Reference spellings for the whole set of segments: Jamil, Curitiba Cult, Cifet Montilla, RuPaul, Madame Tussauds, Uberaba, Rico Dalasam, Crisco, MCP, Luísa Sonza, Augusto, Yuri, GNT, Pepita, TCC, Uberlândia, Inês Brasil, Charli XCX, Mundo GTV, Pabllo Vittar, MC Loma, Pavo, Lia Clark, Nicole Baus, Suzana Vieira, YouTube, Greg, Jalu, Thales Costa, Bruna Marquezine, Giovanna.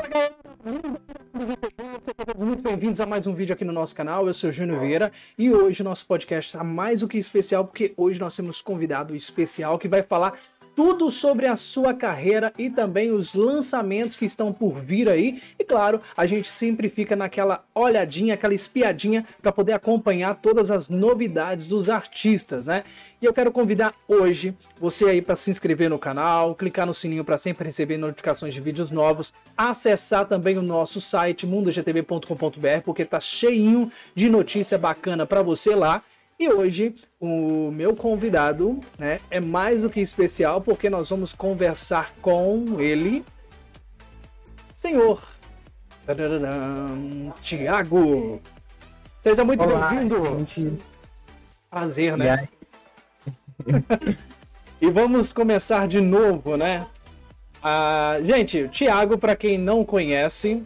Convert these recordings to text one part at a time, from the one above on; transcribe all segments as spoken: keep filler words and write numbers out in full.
Fala galera, sejam todos muito bem-vindos a mais um vídeo aqui no nosso canal. Eu sou o Júnior Vieira e hoje o nosso podcast está mais do que especial, porque hoje nós temos convidado especial que vai falar tudo sobre a sua carreira e também os lançamentos que estão por vir aí. E claro, a gente sempre fica naquela olhadinha, aquela espiadinha para poder acompanhar todas as novidades dos artistas, né? E eu quero convidar hoje você aí para se inscrever no canal, clicar no sininho para sempre receber notificações de vídeos novos, acessar também o nosso site mundo g t v ponto com ponto b r, porque tá cheinho de notícia bacana para você lá. E hoje o meu convidado, né, é mais do que especial, porque nós vamos conversar com ele, senhor Thiago. Seja muito bem-vindo. Prazer, né? E vamos começar de novo, né? Ah, gente, o Thiago, para quem não conhece,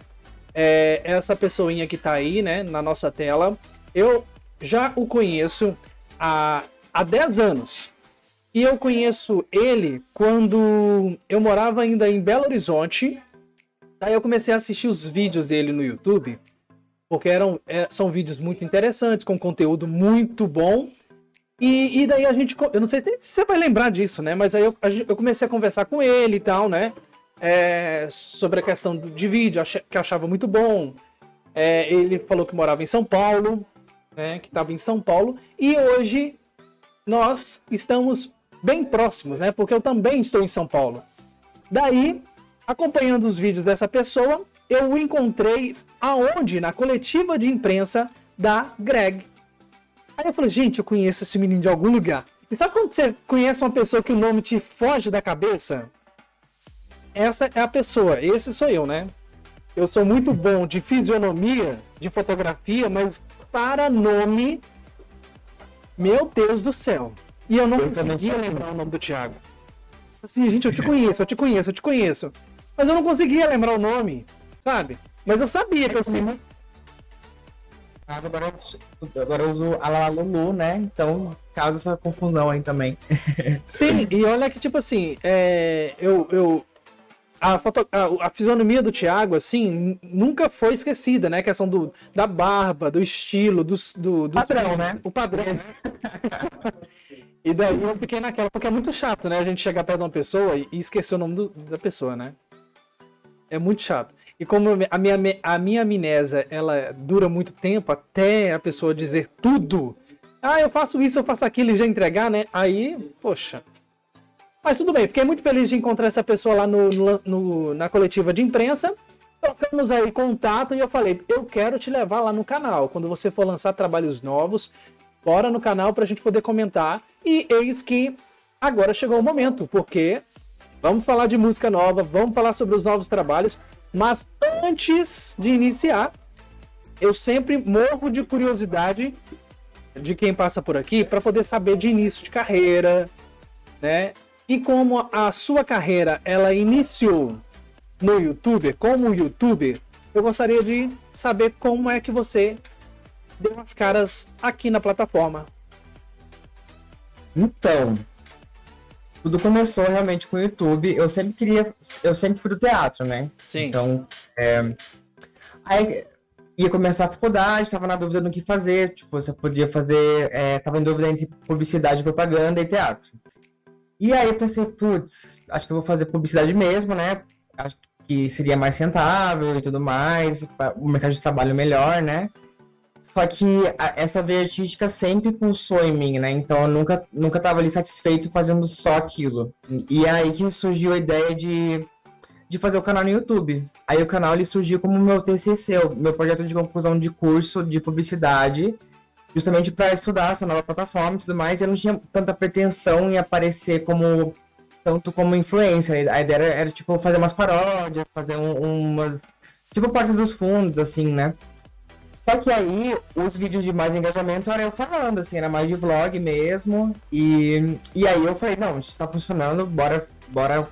é essa pessoinha que tá aí, né, na nossa tela. Eu já o conheço há, há dez anos. E eu conheço ele quando eu morava ainda em Belo Horizonte. Daí eu comecei a assistir os vídeos dele no YouTube, porque eram, é, são vídeos muito interessantes, com conteúdo muito bom. E, e daí a gente... Eu não sei se você vai lembrar disso, né? Mas aí eu, eu comecei a conversar com ele e tal, né? É, sobre a questão de vídeo, que eu achava muito bom. É, ele falou que morava em São Paulo, né, que estava em São Paulo, e hoje nós estamos bem próximos, né, porque eu também estou em São Paulo. Daí, acompanhando os vídeos dessa pessoa, eu o encontrei aonde? Na coletiva de imprensa da Greg. Aí eu falei, gente, eu conheço esse menino de algum lugar. E sabe quando você conhece uma pessoa que o nome te foge da cabeça? Essa é a pessoa, esse sou eu, né? Eu sou muito bom de fisionomia, de fotografia, mas para nome, meu Deus do céu. E eu não eu conseguia lembrar o nome do Thiago. Assim, gente, eu te conheço, eu te conheço, eu te conheço. Mas eu não conseguia lembrar o nome, sabe? Mas eu sabia que eu sempre... Agora, agora eu uso Alalalulu, né? Então causa essa confusão aí também. Sim, e olha que tipo assim, é... eu... eu... A, foto, a, a fisionomia do Thiago, assim, nunca foi esquecida, né? A questão do, da barba, do estilo, do... do, do padrão, filmes, né? O padrão, né? E daí eu fiquei naquela, porque é muito chato, né? A gente chegar perto de uma pessoa e esquecer o nome do, da pessoa, né? É muito chato. E como a minha, a minha amnésia, ela dura muito tempo até a pessoa dizer tudo. Ah, eu faço isso, eu faço aquilo e já entregar, né? Aí, poxa... Mas tudo bem, fiquei muito feliz de encontrar essa pessoa lá no, no, na coletiva de imprensa. Tocamos aí contato e eu falei, eu quero te levar lá no canal. Quando você for lançar trabalhos novos, bora no canal pra gente poder comentar. E eis que agora chegou o momento, porque vamos falar de música nova, vamos falar sobre os novos trabalhos. Mas antes de iniciar, eu sempre morro de curiosidade de quem passa por aqui pra poder saber de início de carreira, né? E como a sua carreira, ela iniciou no YouTube, como youtuber, eu gostaria de saber como é que você deu as caras aqui na plataforma. Então, tudo começou realmente com o YouTube. Eu sempre queria, eu sempre fui do teatro, né? Sim. Então, é, aí ia começar a faculdade, estava na dúvida do que fazer, tipo, você podia fazer, é, tava em dúvida entre publicidade, propaganda e teatro. E aí eu pensei, putz, acho que eu vou fazer publicidade mesmo, né? Acho que seria mais rentável e tudo mais, o mercado de trabalho melhor, né? Só que a, essa veia artística sempre pulsou em mim, né? Então eu nunca, nunca tava ali satisfeito fazendo só aquilo. E aí que surgiu a ideia de, de fazer o canal no YouTube. Aí o canal ele surgiu como meu T C C, o meu projeto de conclusão de curso de publicidade, justamente para estudar essa nova plataforma e tudo mais. Eu não tinha tanta pretensão em aparecer como tanto como influencer. A ideia era, era tipo, fazer umas paródias, fazer um, umas... tipo, Porta dos Fundos, assim, né? Só que aí, os vídeos de mais engajamento era eu falando, assim, era mais de vlog mesmo. E, e aí eu falei, não, isso tá funcionando, bora, bora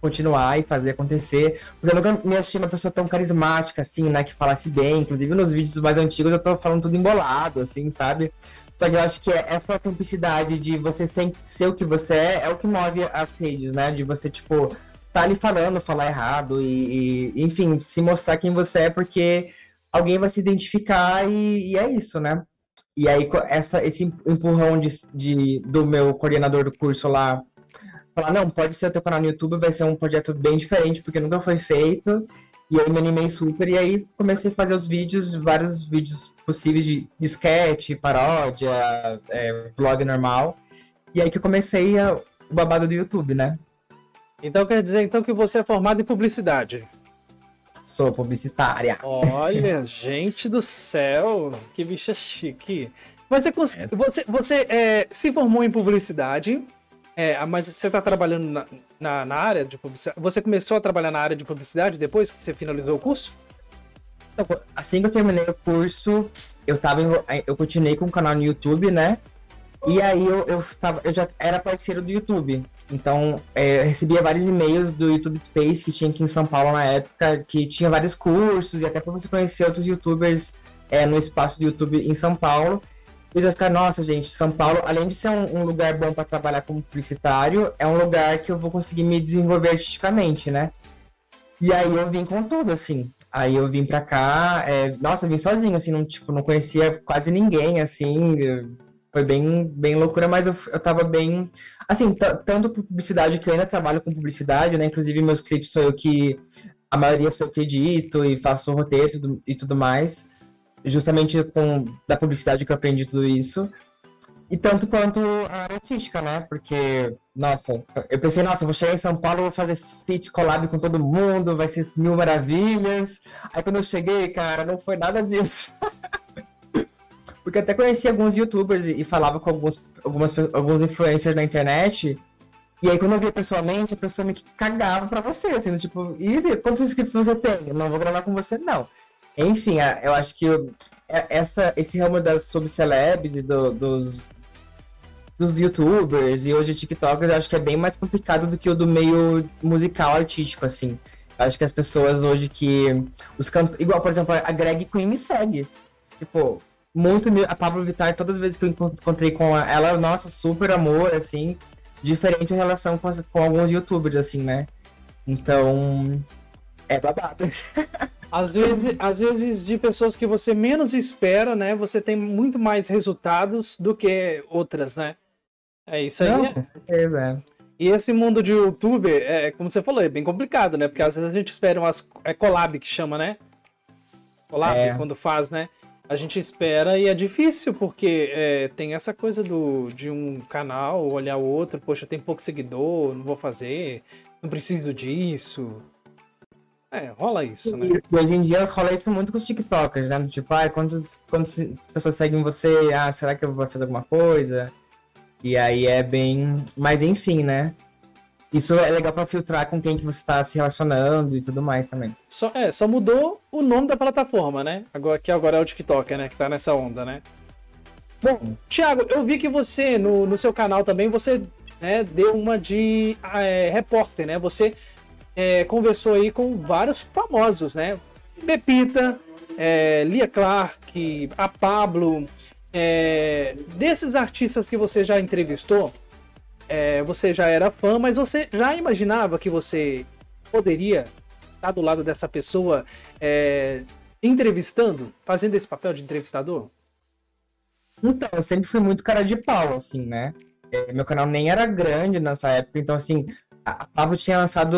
continuar e fazer acontecer. Porque eu nunca me achei uma pessoa tão carismática, assim, né, que falasse bem. Inclusive nos vídeos mais antigos eu tô falando tudo embolado, assim, sabe? Só que eu acho que essa simplicidade de você ser o que você é, é o que move as redes, né? De você, tipo, tá ali falando, falar errado e, e, enfim, se mostrar quem você é, porque alguém vai se identificar e, e é isso, né? E aí, essa, esse empurrão de, de, do meu coordenador do curso lá, falar, não, pode ser o teu canal no YouTube, vai ser um projeto bem diferente, porque nunca foi feito. E aí, me animei super, e aí comecei a fazer os vídeos, vários vídeos possíveis de, de sketch, paródia, é, vlog normal. E aí que eu comecei a, o babado do YouTube, né? Então quer dizer então que você é formado em publicidade? Sou publicitária. Olha, gente do céu, que bicha chique. Você, você, você é, se formou em publicidade, é, mas você está trabalhando na, na, na área de publicidade? Você começou a trabalhar na área de publicidade depois que você finalizou o curso? Então, assim que eu terminei o curso, eu, tava, eu continuei com o canal no YouTube, né? E aí eu, eu, tava, eu já era parceiro do YouTube, então é, eu recebia vários e-mails do YouTube Space que tinha aqui em São Paulo na época, que tinha vários cursos, e até para você conhecer outros youtubers é, no espaço do YouTube em São Paulo. E eu já ficava, nossa gente, São Paulo, além de ser um, um lugar bom para trabalhar como publicitário, é um lugar que eu vou conseguir me desenvolver artisticamente, né? E aí eu vim com tudo, assim. Aí eu vim pra cá, é, nossa, eu vim sozinho, assim, não, tipo, não conhecia quase ninguém, assim... Eu... Foi bem, bem loucura, mas eu, eu tava bem... Assim, tanto por publicidade, que eu ainda trabalho com publicidade, né? Inclusive, meus clipes sou eu que... A maioria sou eu que edito e faço roteiro e tudo, e tudo mais. Justamente com, da publicidade que eu aprendi tudo isso. E tanto quanto a área artística, né? Porque, nossa, eu pensei, nossa, eu vou chegar em São Paulo, vou fazer feat collab com todo mundo, vai ser mil maravilhas. Aí quando eu cheguei, cara, não foi nada disso. Porque eu até conheci alguns youtubers e, e falava com alguns, algumas, alguns influencers na internet. E aí, quando eu via pessoalmente, a pessoa me cagava pra você, assim, do tipo... E quantos inscritos você tem? Eu não vou gravar com você, não. Enfim, eu acho que eu, essa, esse ramo das subcelebs e do, dos, dos youtubers e hoje tiktokers, eu acho que é bem mais complicado do que o do meio musical, artístico, assim. Eu acho que as pessoas hoje que... os canto... Igual, por exemplo, a Greg Queen me segue. Tipo... Muito, a Pabllo Vittar, todas as vezes que eu encontrei com ela, ela, nossa, super amor, assim, diferente em relação com, com alguns youtubers, assim, né? Então, é babado. Às vezes, às vezes, de pessoas que você menos espera, né, você tem muito mais resultados do que outras, né? É isso aí. Não, com certeza, é. E esse mundo de YouTube, é, como você falou, é bem complicado, né? Porque às vezes a gente espera umas... É collab que chama, né? Collab, é. Quando faz, né? A gente espera e é difícil, porque é, tem essa coisa do, de um canal olhar o outro, poxa, tem pouco seguidor, não vou fazer, não preciso disso. É, rola isso, né? E, e hoje em dia rola isso muito com os tiktokers, né? Tipo, ah, quantas pessoas seguem você? Ah, será que eu vou fazer alguma coisa? E aí é bem... Mas enfim, né? Isso é legal pra filtrar com quem que você tá se relacionando e tudo mais também. Só, é, só mudou o nome da plataforma, né? Agora, que agora é o TikTok, né? Que tá nessa onda, né? Bom, Thiago, eu vi que você, no, no seu canal também, você né, deu uma de é, repórter, né? Você é, conversou aí com vários famosos, né? Pepita, é, Lia Clark, a Pabllo. É, desses artistas que você já entrevistou, É, você já era fã, mas você já imaginava que você poderia estar do lado dessa pessoa é, entrevistando, fazendo esse papel de entrevistador? Então, eu sempre fui muito cara de pau, assim, né? Meu canal nem era grande nessa época, então, assim, a Pavo tinha lançado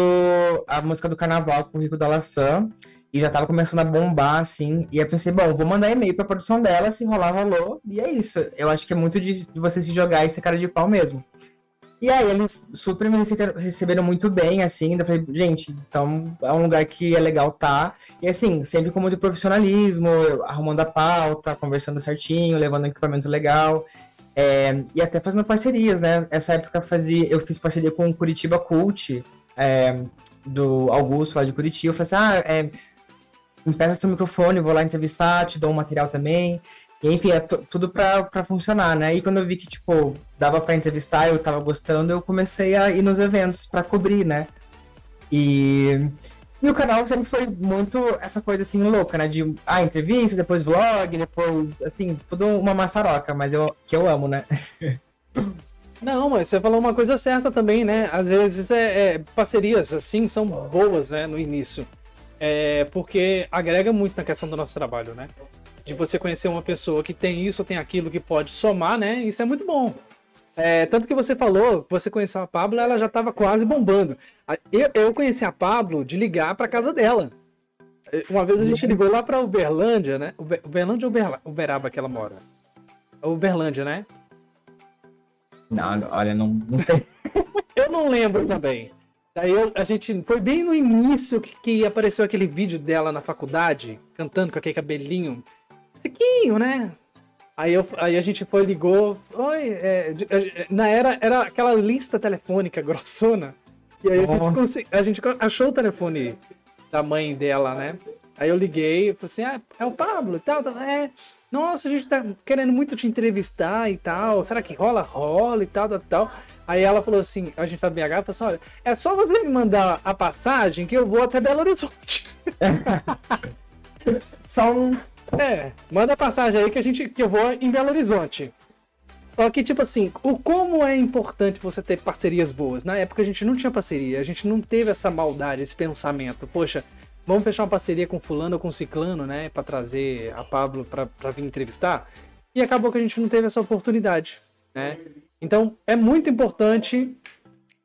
a música do Carnaval com o Rico Dalasam e já tava começando a bombar, assim, e eu pensei, bom, vou mandar e-mail pra produção dela, se enrolar, rolou, e é isso. Eu acho que é muito de você se jogar e ser cara de pau mesmo. E aí, eles super me receberam muito bem, assim, eu falei, gente, então é um lugar que é legal tá. E assim, sempre com muito profissionalismo, arrumando a pauta, conversando certinho, levando um equipamento legal, é, e até fazendo parcerias, né? Essa época eu, fazia, eu fiz parceria com o Curitiba Cult, é, do Augusto, lá de Curitiba. Eu falei assim, ah, é, empresta seu microfone, vou lá entrevistar, te dou um material também. Enfim, é tudo pra, pra funcionar, né? E quando eu vi que, tipo, dava pra entrevistar, eu tava gostando, eu comecei a ir nos eventos pra cobrir, né? E, e o canal sempre foi muito essa coisa, assim, louca, né? De, ah, entrevista, depois vlog, depois, assim, tudo uma maçaroca, mas eu, que eu amo, né? Não, mas você falou uma coisa certa também, né? Às vezes é, é, parcerias assim são boas, né, no início. É, porque agrega muito na questão do nosso trabalho, né? De você conhecer uma pessoa que tem isso ou tem aquilo que pode somar, né? Isso é muito bom. É, tanto que você falou, você conheceu a Pabllo, ela já estava quase bombando. Eu, eu conheci a Pabllo de ligar para casa dela. Uma vez a gente ligou lá para Uberlândia, né? Uber, Uberlândia ou Uber, Uberaba que ela mora? Uberlândia, né? Não, olha, não, não sei. Eu não lembro também. Daí eu, a gente foi bem no início que, que apareceu aquele vídeo dela na faculdade, cantando com aquele cabelinho sequinho, né? Aí, eu, aí a gente foi, ligou. Oi, é, na era, era aquela lista telefônica grossona. E aí a gente, consegui, a gente achou o telefone da mãe dela, né? Aí eu liguei, falei assim: ah, é o Pabllo e tal, tal. É, nossa, a gente tá querendo muito te entrevistar e tal. Será que rola? Rola e tal, tal, tal. Aí ela falou assim: a gente tá B H, falou assim: olha, é só você me mandar a passagem que eu vou até Belo Horizonte. Só um. É, manda a passagem aí que, a gente, que eu vou em Belo Horizonte. Só que, tipo assim, o como é importante você ter parcerias boas. Na época a gente não tinha parceria, a gente não teve essa maldade, esse pensamento. Poxa, vamos fechar uma parceria com fulano ou com ciclano, né? Pra trazer a Pabllo pra, pra vir entrevistar. E acabou que a gente não teve essa oportunidade, né? Então, é muito importante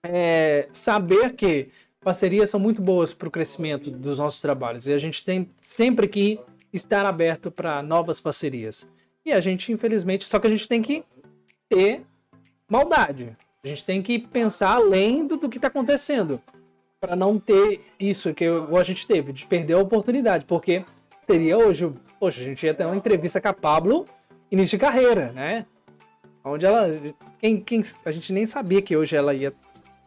é, saber que parcerias são muito boas pro crescimento dos nossos trabalhos. E a gente tem sempre que estar aberto para novas parcerias. E a gente, infelizmente, só que a gente tem que ter maldade. A gente tem que pensar além do, do que está acontecendo, para não ter isso que eu, a gente teve, de perder a oportunidade, porque seria hoje, poxa, a gente ia ter uma entrevista com a Pabllo, início de carreira, né? Onde ela, quem, quem, a gente nem sabia que hoje ela ia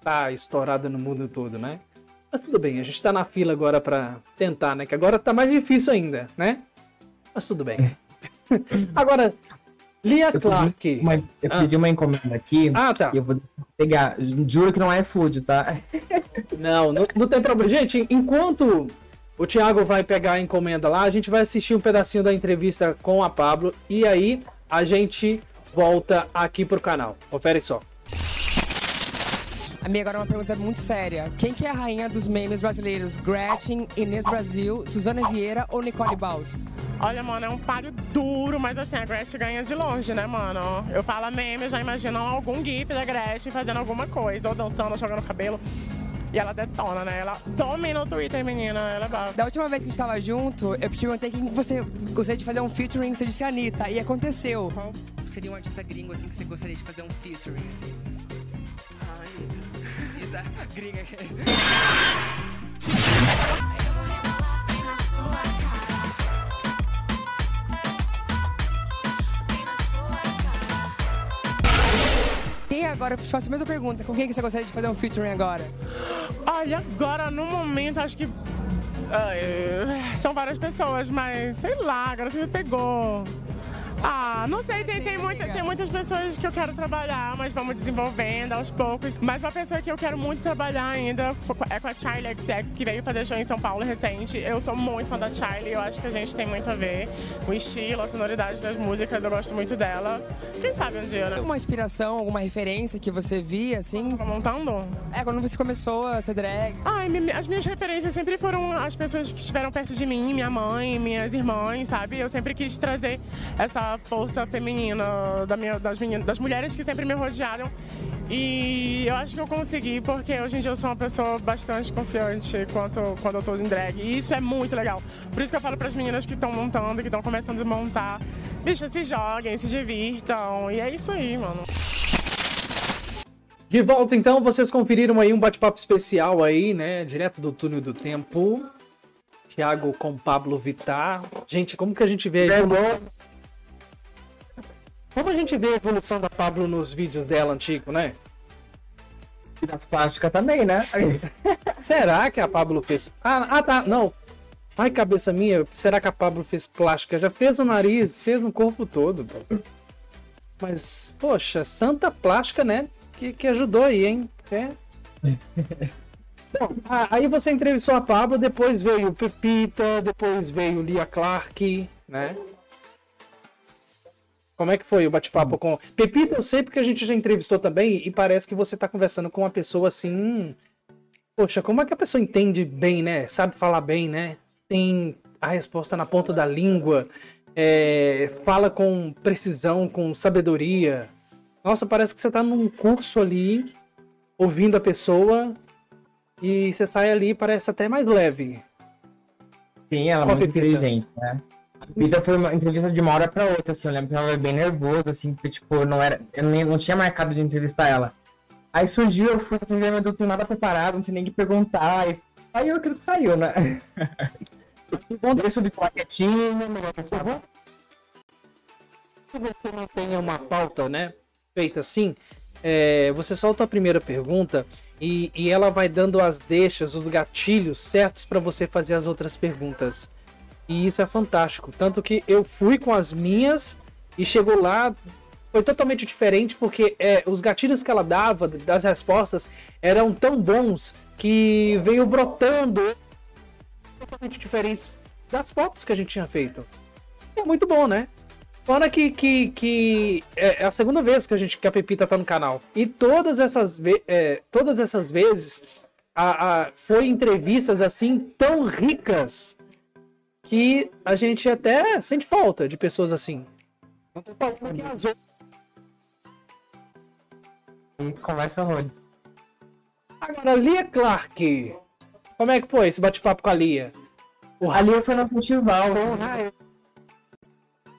estar tá estourada no mundo todo, né? Mas tudo bem, a gente tá na fila agora pra tentar, né? Que agora tá mais difícil ainda, né? Mas tudo bem. Agora, Lia Clark. Uma, eu ah. pedi uma encomenda aqui. Ah, tá. E eu vou pegar. Juro que não é food, tá? Não, não, não tem problema. Gente, enquanto o Thiago vai pegar a encomenda lá, a gente vai assistir um pedacinho da entrevista com a Pabllo. E aí a gente volta aqui pro canal. Confere só. Amiga, agora uma pergunta muito séria. Quem que é a rainha dos memes brasileiros? Gretchen, Inês Brasil, Suzana Vieira ou Nicole Baus? Olha, mano, é um páreo duro, mas assim, a Gretchen ganha de longe, né, mano? Eu falo meme, eu já imagino algum gif da Gretchen fazendo alguma coisa, ou dançando, ou jogando cabelo. E ela detona, né? Ela domina o Twitter, menina. Ela é básica. Da última vez que a gente tava junto, eu te perguntei que você gostaria de fazer um featuring, você disse a Anitta, e aconteceu. Qual seria um artista gringo, assim, que você gostaria de fazer um featuring, assim? Da gringa aqui. E agora, eu te faço a mesma pergunta, com quem é que você gostaria de fazer um featuring agora? Olha, agora no momento, acho que uh, são várias pessoas, mas sei lá, agora você me pegou. Ah, não sei, tem, tem, muita, tem muitas pessoas que eu quero trabalhar, mas vamos desenvolvendo aos poucos. Mas uma pessoa que eu quero muito trabalhar ainda é com a Charli X C X, que veio fazer show em São Paulo recente. Eu sou muito fã da Charli, eu acho que a gente tem muito a ver. O estilo, a sonoridade das músicas, eu gosto muito dela. Quem sabe um dia, né? Uma inspiração, alguma referência que você via, assim? Tava montando? É, quando você começou a ser drag. Ai, as minhas referências sempre foram as pessoas que estiveram perto de mim, minha mãe, minhas irmãs, sabe? Eu sempre quis trazer essa a força feminina da minha, das, meninas, das mulheres que sempre me rodearam, e eu acho que eu consegui, porque hoje em dia eu sou uma pessoa bastante confiante quanto, quando eu tô em drag, e isso é muito legal. Por isso que eu falo para as meninas que estão montando, que estão começando a montar, bicha, se joguem, se divirtam, e é isso aí, mano. De volta então, vocês conferiram aí um bate-papo especial aí, né, direto do túnel do tempo, Thiago com Pabllo Vittar. Gente, como que a gente vê aí? É bom. Como a gente vê a evolução da Pabllo nos vídeos dela antigo, né? E das plásticas também, né? Será que a Pabllo fez... Ah, ah, tá, não. Ai, cabeça minha, será que a Pabllo fez plástica? Já fez o nariz, fez no corpo todo. Bro. Mas, poxa, santa plástica, né? Que, que ajudou aí, hein? É. Bom, aí você entrevistou a Pabllo, depois veio Pepita, depois veio Lia Clark, né? Como é que foi o bate-papo com... Pepita, eu sei porque a gente já entrevistou também e parece que você tá conversando com uma pessoa assim... Hum, poxa, como é que a pessoa entende bem, né? Sabe falar bem, né? Tem a resposta na ponta da língua, é, fala com precisão, com sabedoria. Nossa, parece que você tá num curso ali, ouvindo a pessoa e você sai ali e parece até mais leve. Sim, ela é muito inteligente, né? A Pepita foi uma entrevista de uma hora pra outra, assim, eu lembro que ela era bem nervosa, assim, porque, tipo, não era, eu nem, não tinha marcado de entrevistar ela. Aí surgiu, eu fui aprender, mas eu não tenho nada preparado, não tinha nem o que perguntar, e saiu aquilo que saiu, né? Eu subi com a quietinha, melhor pessoa. Se você não tem uma pauta, né, feita assim, é, você solta a primeira pergunta e, e ela vai dando as deixas, os gatilhos certos pra você fazer as outras perguntas. E isso é fantástico, tanto que eu fui com as minhas e chegou lá, foi totalmente diferente, porque é, os gatilhos que ela dava das respostas eram tão bons que veio brotando totalmente diferentes das fotos que a gente tinha feito. É muito bom, né? Fora que, que, que é a segunda vez que a, gente, que a Pepita tá no canal. E todas essas, é, todas essas vezes a, a, foi entrevistas assim tão ricas... que a gente até sente falta de pessoas assim. Não tô falando que as outras... E conversa Rhodes. Agora, Lia Clark. Como é que foi esse bate-papo com a Lia? O... A Lia foi no festival.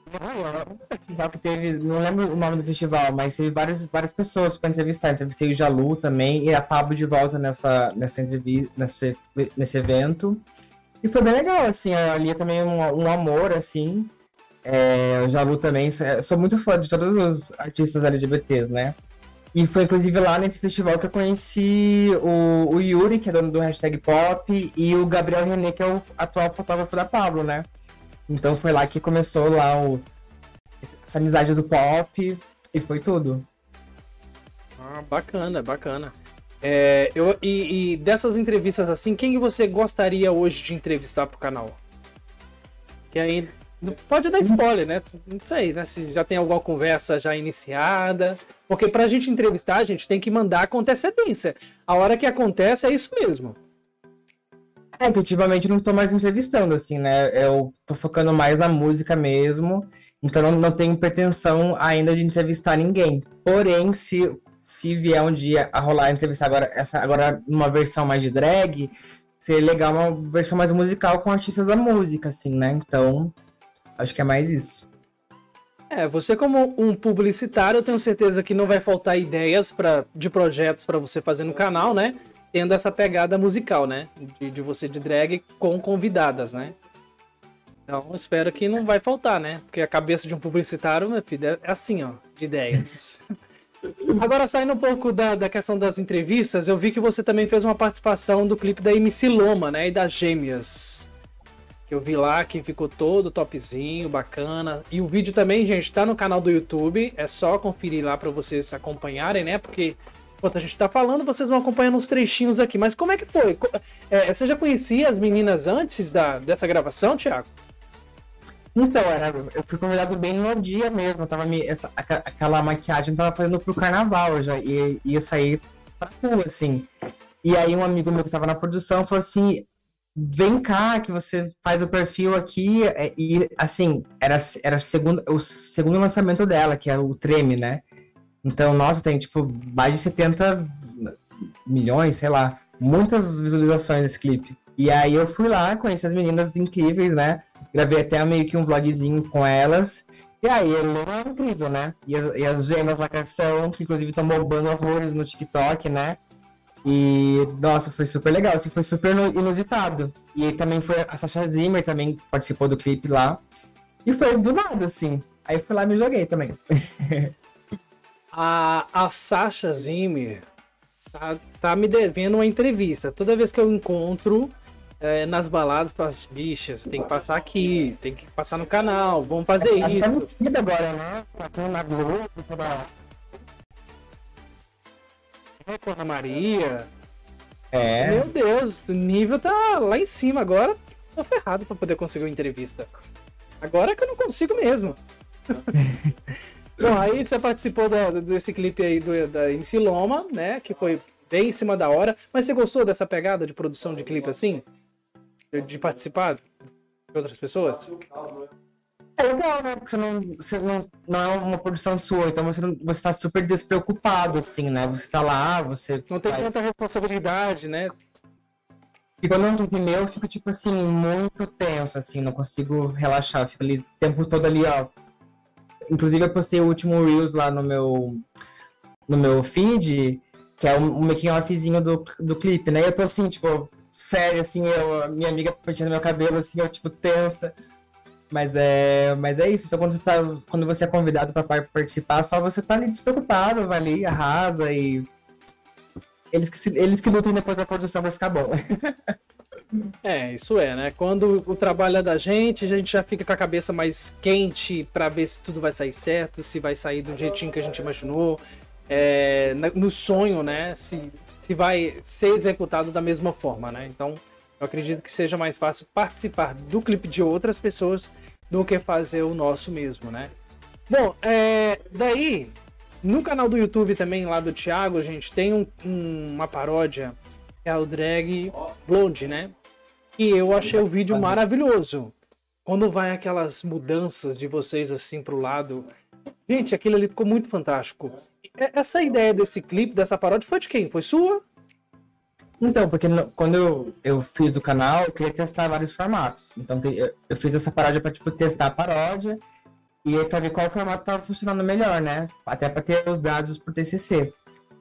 Foi... que teve, não lembro o nome do festival, mas teve várias, várias pessoas para entrevistar. Entrevistei o Jalu também e a Pavo de volta nessa, nessa entrevista, nesse, nesse evento. E foi bem legal, assim, a Lia também é um, um amor, assim, é, o Jalu também, sou muito fã de todos os artistas L G B T s, né? E foi inclusive lá nesse festival que eu conheci o, o Yuri, que é dono do hashtag pop, e o Gabriel Renné, que é o atual fotógrafo da Pabllo, né? Então foi lá que começou lá o, essa amizade do pop, e foi tudo. Ah, bacana, bacana. É, eu, e, e dessas entrevistas assim, quem você gostaria hoje de entrevistar pro canal? Que aí, pode dar spoiler, né? Não sei, né? Se já tem alguma conversa já iniciada. Porque pra gente entrevistar, a gente tem que mandar com antecedência. A hora que acontece é isso mesmo. É que ultimamente eu não tô mais entrevistando, assim, né? Eu tô focando mais na música mesmo. Então não, não tenho pretensão ainda de entrevistar ninguém. Porém, se... se vier um dia a rolar a entrevista agora, essa, agora uma versão mais de drag, seria legal uma versão mais musical com artistas da música, assim, né? Então, acho que é mais isso. É, você como um publicitário, eu tenho certeza que não vai faltar ideias pra, de projetos para você fazer no canal, né? Tendo essa pegada musical, né? De, de você de drag com convidadas, né? Então, espero que não vai faltar, né? Porque a cabeça de um publicitário, meu filho, é assim, ó, de ideias. Agora, saindo um pouco da, da questão das entrevistas, eu vi que você também fez uma participação do clipe da M C Loma, né, e das Gêmeas, que eu vi lá, que ficou todo topzinho, bacana, e o vídeo também, gente, tá no canal do YouTube, é só conferir lá pra vocês acompanharem, né, porque enquanto a gente tá falando, vocês vão acompanhando os trechinhos aqui, mas como é que foi? É, você já conhecia as meninas antes da, dessa gravação, Thiago? Então, eu fui convidado bem no dia mesmo, eu tava me, essa, aquela maquiagem eu tava fazendo pro carnaval, eu já ia, ia sair pra rua, assim. E aí um amigo meu que tava na produção falou assim, vem cá que você faz o perfil aqui, e assim, era, era segundo, o segundo lançamento dela, que é o Treme, né? Então, nossa, tem tipo mais de setenta milhões, sei lá, muitas visualizações desse clipe. E aí eu fui lá, conheci as meninas incríveis, né? Gravei até meio que um vlogzinho com elas. E aí, ela é incrível, né? E as, e as gêmeas lá que são, que inclusive estão bombando horrores no TikTok, né? E, nossa, foi super legal, assim, foi super inusitado. E também foi a Sasha Zimmer, também participou do clipe lá. E foi do nada, assim. Aí fui lá e me joguei também. a, a Sasha Zimmer... Tá, tá me devendo uma entrevista. Toda vez que eu encontro é, nas baladas, para as bichas, tem que passar aqui, tem que passar no canal, vamos fazer é, isso. Tá metida agora, né? Tá na Globo, tá na Ana Maria. É. Meu Deus, o nível tá lá em cima. Agora tô ferrado para poder conseguir uma entrevista. Agora é que eu não consigo mesmo. Bom, aí você participou da, desse clipe aí do, da M C Loma, né? Que foi bem em cima da hora. Mas você gostou dessa pegada de produção de clipe assim? De, de participar de outras pessoas? É legal, né? Porque você não, você não, não é uma produção sua, então você, não, você tá super despreocupado, assim, né? Você tá lá, você... Não tem vai... tanta responsabilidade, né? E quando eu não tô meu, eu fico, tipo assim, muito tenso, assim, não consigo relaxar. Eu fico ali o tempo todo ali, ó. Inclusive, eu postei o último Reels lá no meu, no meu feed, que é o making-offzinho do, do clipe, né? E eu tô assim, tipo, sério, assim, eu, minha amiga penteando meu cabelo, assim, eu, tipo, tensa. Mas é, mas é isso, então quando você, tá, quando você é convidado pra participar, só você tá ali despreocupado, vai ali, arrasa e... Eles que, se, eles que lutam depois da produção vai ficar bom. É, isso é, né? Quando o trabalho é da gente, a gente já fica com a cabeça mais quente pra ver se tudo vai sair certo, se vai sair do jeitinho que a gente imaginou, é, no sonho, né? Se, se vai ser executado da mesma forma, né? Então... Eu acredito que seja mais fácil participar do clipe de outras pessoas do que fazer o nosso mesmo, né? Bom, é, daí, no canal do YouTube também, lá do Thiago, gente, tem um, um, uma paródia, que é o drag Blonde, né? E eu achei o vídeo maravilhoso. Quando vai aquelas mudanças de vocês assim pro lado... Gente, aquilo ali ficou muito fantástico. Essa ideia desse clipe, dessa paródia, foi de quem? Foi sua? Então, porque no, quando eu, eu fiz o canal, eu queria testar vários formatos. Então, eu, eu fiz essa paródia pra, tipo, testar a paródia e aí pra ver qual formato tava funcionando melhor, né? Até pra ter os dados pro T C C.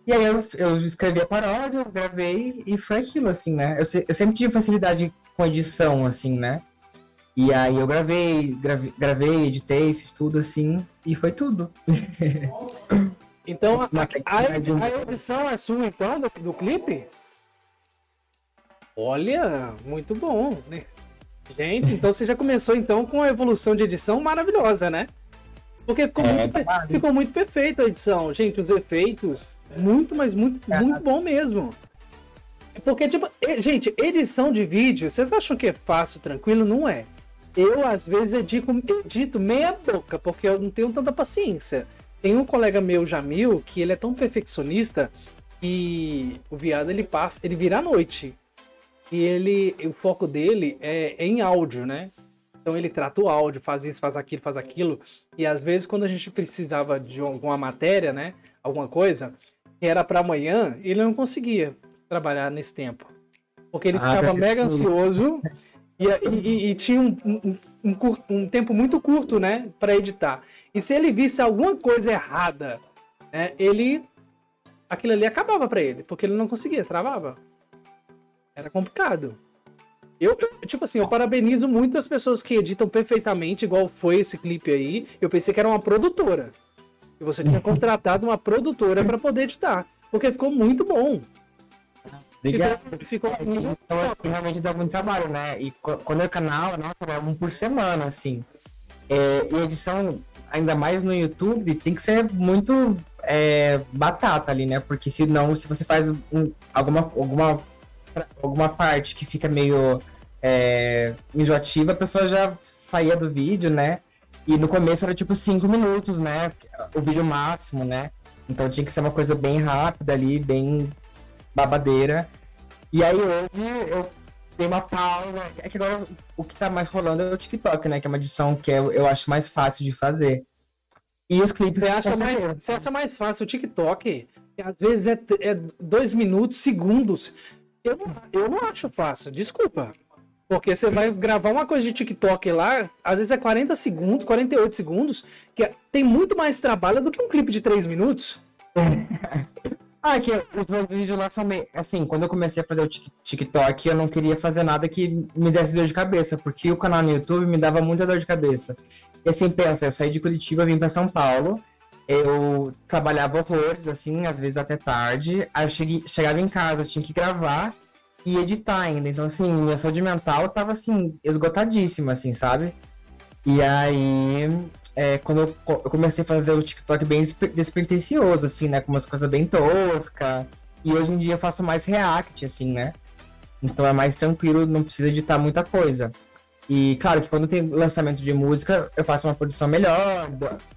E aí eu, eu escrevi a paródia, eu gravei e foi aquilo, assim, né? Eu, se, eu sempre tive facilidade com edição, assim, né? E aí eu gravei, grave, gravei, editei, fiz tudo, assim, e foi tudo. Então, a, a, a edição é sua, então, do, do clipe? Olha, muito bom, né? Gente, então você já começou então com a evolução de edição maravilhosa, né? Porque ficou, é, muito, claro. ficou muito perfeito a edição. Gente, os efeitos, é. muito, mas muito, Caramba. muito bom mesmo. Porque, tipo, gente, edição de vídeo, vocês acham que é fácil, tranquilo? Não é. Eu, às vezes, edito, edito meia boca, porque eu não tenho tanta paciência. Tem um colega meu, Jamil, que ele é tão perfeccionista que o viado, ele passa, ele vira à noite. E ele, o foco dele é, é em áudio, né? Então ele trata o áudio, faz isso, faz aquilo, faz aquilo. E às vezes quando a gente precisava de alguma matéria, né? Alguma coisa, que era para amanhã, ele não conseguia trabalhar nesse tempo. Porque ele ah, ficava mega ansioso e, e, e tinha um, um, um, curto, um tempo muito curto, né? Para editar. E se ele visse alguma coisa errada, né? Ele... Aquilo ali acabava para ele, porque ele não conseguia, travava. Era complicado. Eu, eu, tipo assim, eu parabenizo muito as pessoas que editam perfeitamente, igual foi esse clipe aí. Eu pensei que era uma produtora. E você tinha contratado uma produtora para poder editar. Porque ficou muito bom. Obrigado. Ficou, ficou é, muito então, assim, realmente dá muito trabalho, né? E quando é o canal, nossa, é um por semana, assim. É, e edição, ainda mais no YouTube, tem que ser muito é, batata ali, né? Porque se não, se você faz um, alguma... alguma alguma parte que fica meio é, enjoativa, a pessoa já saía do vídeo, né? E no começo era tipo cinco minutos, né? O vídeo máximo, né? Então tinha que ser uma coisa bem rápida ali, bem babadeira. E aí hoje eu dei uma pausa. É que agora o que tá mais rolando é o TikTok, né? Que é uma edição que eu, eu acho mais fácil de fazer. E os clientes... Você acha, mais, você acha mais fácil o TikTok? Que às vezes é, é dois minutos, segundos... Eu não, eu não acho fácil, desculpa. Porque você vai gravar uma coisa de TikTok lá, às vezes é quarenta segundos, quarenta e oito segundos, que tem muito mais trabalho do que um clipe de três minutos. Ah, que os meus vídeos lá são meio... Assim, quando eu comecei a fazer o TikTok, eu não queria fazer nada que me desse dor de cabeça, porque o canal no YouTube me dava muita dor de cabeça. E assim, pensa, eu saí de Curitiba, vim pra São Paulo, eu trabalhava horrores, assim, às vezes até tarde. Aí eu cheguei, chegava em casa, eu tinha que gravar e editar ainda. Então, assim, minha saúde mental tava, assim, esgotadíssima, assim, sabe? E aí, é, quando eu, eu comecei a fazer o TikTok bem despretensioso, assim, né? Com umas coisas bem toscas. E hoje em dia eu faço mais react, assim, né? Então é mais tranquilo, não precisa editar muita coisa. E claro que quando tem lançamento de música, eu faço uma produção melhor,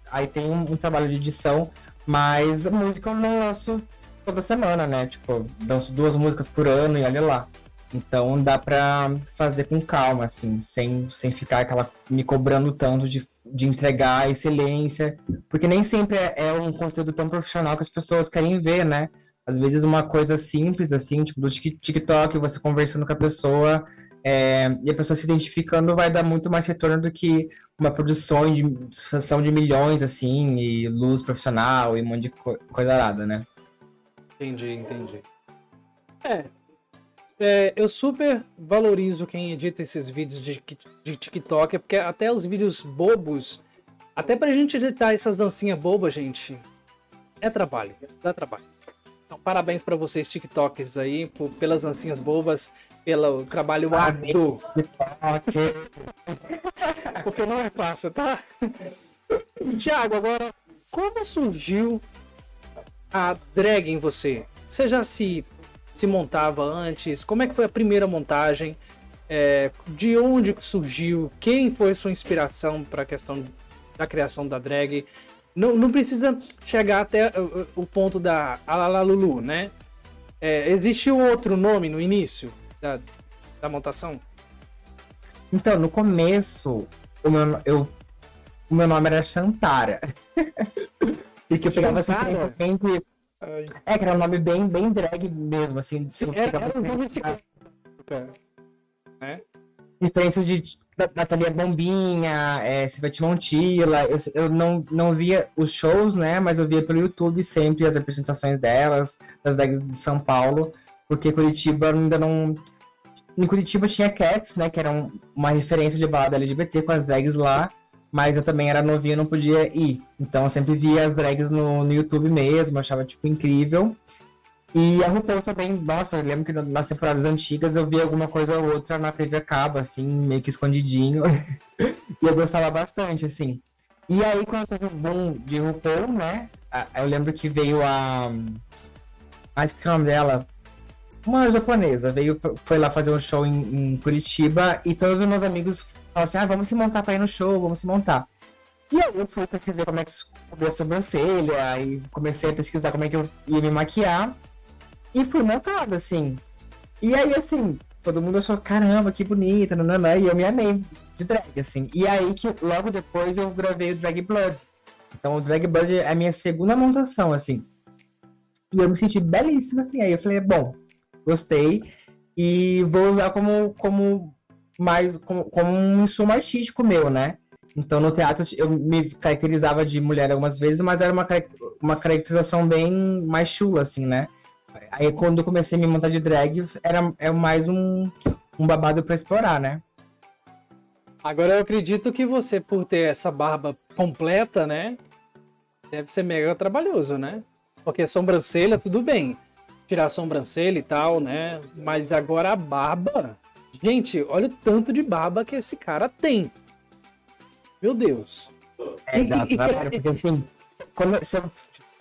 aí tem um, um trabalho de edição, mas a música eu não lanço toda semana, né? Tipo, danço duas músicas por ano e olha lá. Então dá pra fazer com calma, assim, sem, sem ficar aquela me cobrando tanto de, de entregar excelência, porque nem sempre é, é um conteúdo tão profissional que as pessoas querem ver, né? Às vezes uma coisa simples, assim, tipo do TikTok, você conversando com a pessoa, é, e a pessoa se identificando, vai dar muito mais retorno do que uma produção de, sessão de milhões, assim, e luz profissional e um monte de co coisa arada, né? Entendi, entendi. É, é, eu super valorizo quem edita esses vídeos de, de TikTok, porque até os vídeos bobos, até pra gente editar essas dancinhas bobas, gente, é trabalho, dá trabalho. Então, parabéns para vocês, TikTokers, aí, por, pelas dancinhas bobas, pelo trabalho árduo. Porque não é fácil, tá? Thiago, agora, como surgiu a drag em você? Você já se, se montava antes? Como é que foi a primeira montagem? É, de onde surgiu? Quem foi sua inspiração para a questão da criação da drag? Não, não precisa chegar até o ponto da Alalalulu, né? É, existe outro nome no início da, da montação? Então, no começo, o meu, eu, o meu nome era Chantara. Porque eu pegava Chantara? Assim, sempre... É, que era um nome bem, bem drag mesmo, assim. Se era, era um nome de... É? Diferença de... Natália Bombinha, é, Cifet Montilla, eu, eu não, não via os shows, né, mas eu via pelo YouTube sempre as apresentações delas, das drags de São Paulo, porque Curitiba ainda não... Em Curitiba tinha Cats, né, que era um, uma referência de balada L G B T com as drags lá, mas eu também era novinha e não podia ir, então eu sempre via as drags no, no YouTube mesmo, achava, tipo, incrível. E a RuPaul também, nossa, eu lembro que nas temporadas antigas eu via alguma coisa ou outra na T V a cabo, assim, meio que escondidinho. E eu gostava bastante, assim. E aí, quando teve o boom de RuPaul, né? Eu lembro que veio a... Acho que o nome dela... Uma japonesa, veio, foi lá fazer um show em, em Curitiba e todos os meus amigos falaram assim, ah, vamos se montar pra ir no show, vamos se montar. E aí eu fui pesquisar como é que subiu a sobrancelha e comecei a pesquisar como é que eu ia me maquiar. E fui montada, assim. E aí, assim, todo mundo achou, caramba, que bonita, nananã, e eu me amei de drag, assim. E aí, que logo depois, eu gravei o Drag Blood. Então, o Drag Blood é a minha segunda montação, assim. E eu me senti belíssima, assim. Aí eu falei, bom, gostei. E vou usar como, como, mais, como, como um insumo artístico meu, né? Então, no teatro, eu me caracterizava de mulher algumas vezes, mas era uma, uma caracterização bem mais chula, assim, né? Aí, quando eu comecei a me montar de drag, era, era mais um, um babado pra explorar, né? Agora, eu acredito que você, por ter essa barba completa, né? Deve ser mega trabalhoso, né? Porque a sobrancelha, tudo bem. Tirar a sobrancelha e tal, né? Mas agora a barba... Gente, olha o tanto de barba que esse cara tem. Meu Deus. É, dá trabalho, porque assim... Quando eu...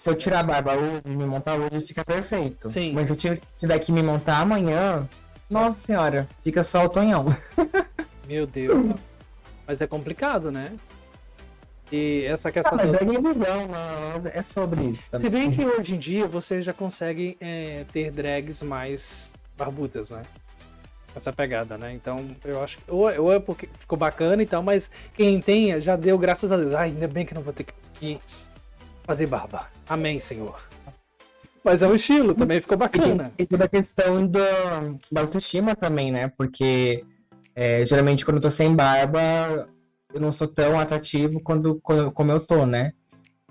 Se eu tirar a barba hoje e me montar hoje, fica perfeito. Sim. Mas se eu tiver que me montar amanhã, nossa senhora, fica só o Tonhão. Meu Deus. Mas é complicado, né? E essa questão... Ah, mas é ilusão, não. É sobre isso. Se bem que hoje em dia você já consegue é, ter drags mais barbudas, né? Essa pegada, né? Então, eu acho que... Ou, ou é porque ficou bacana e tal, mas quem tem já deu graças a Deus. Ai, ainda bem que não vou ter que... fazer barba. Amém, Senhor. Mas é um estilo, também ficou bacana. E toda a questão do, da autoestima também, né? Porque é, geralmente quando eu tô sem barba, eu não sou tão atrativo quando, quando, como eu tô, né?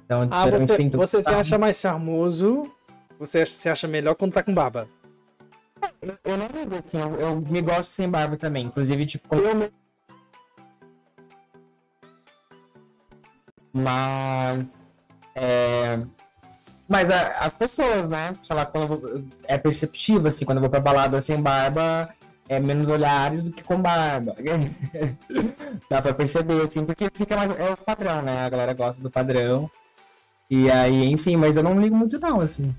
Então, ah, geralmente você, tem tudo. Você se acha mais charmoso, você se acha melhor quando tá com barba. Eu, eu não lembro, assim, eu, eu me gosto sem barba também. Inclusive, tipo, quando eu... Mas... É... Mas a, as pessoas, né? Sei lá, quando vou, é perceptível, assim, quando eu vou pra balada sem barba, é menos olhares do que com barba. Dá pra perceber, assim, porque fica mais. É o padrão, né? A galera gosta do padrão. E aí, enfim, mas eu não ligo muito, não, assim.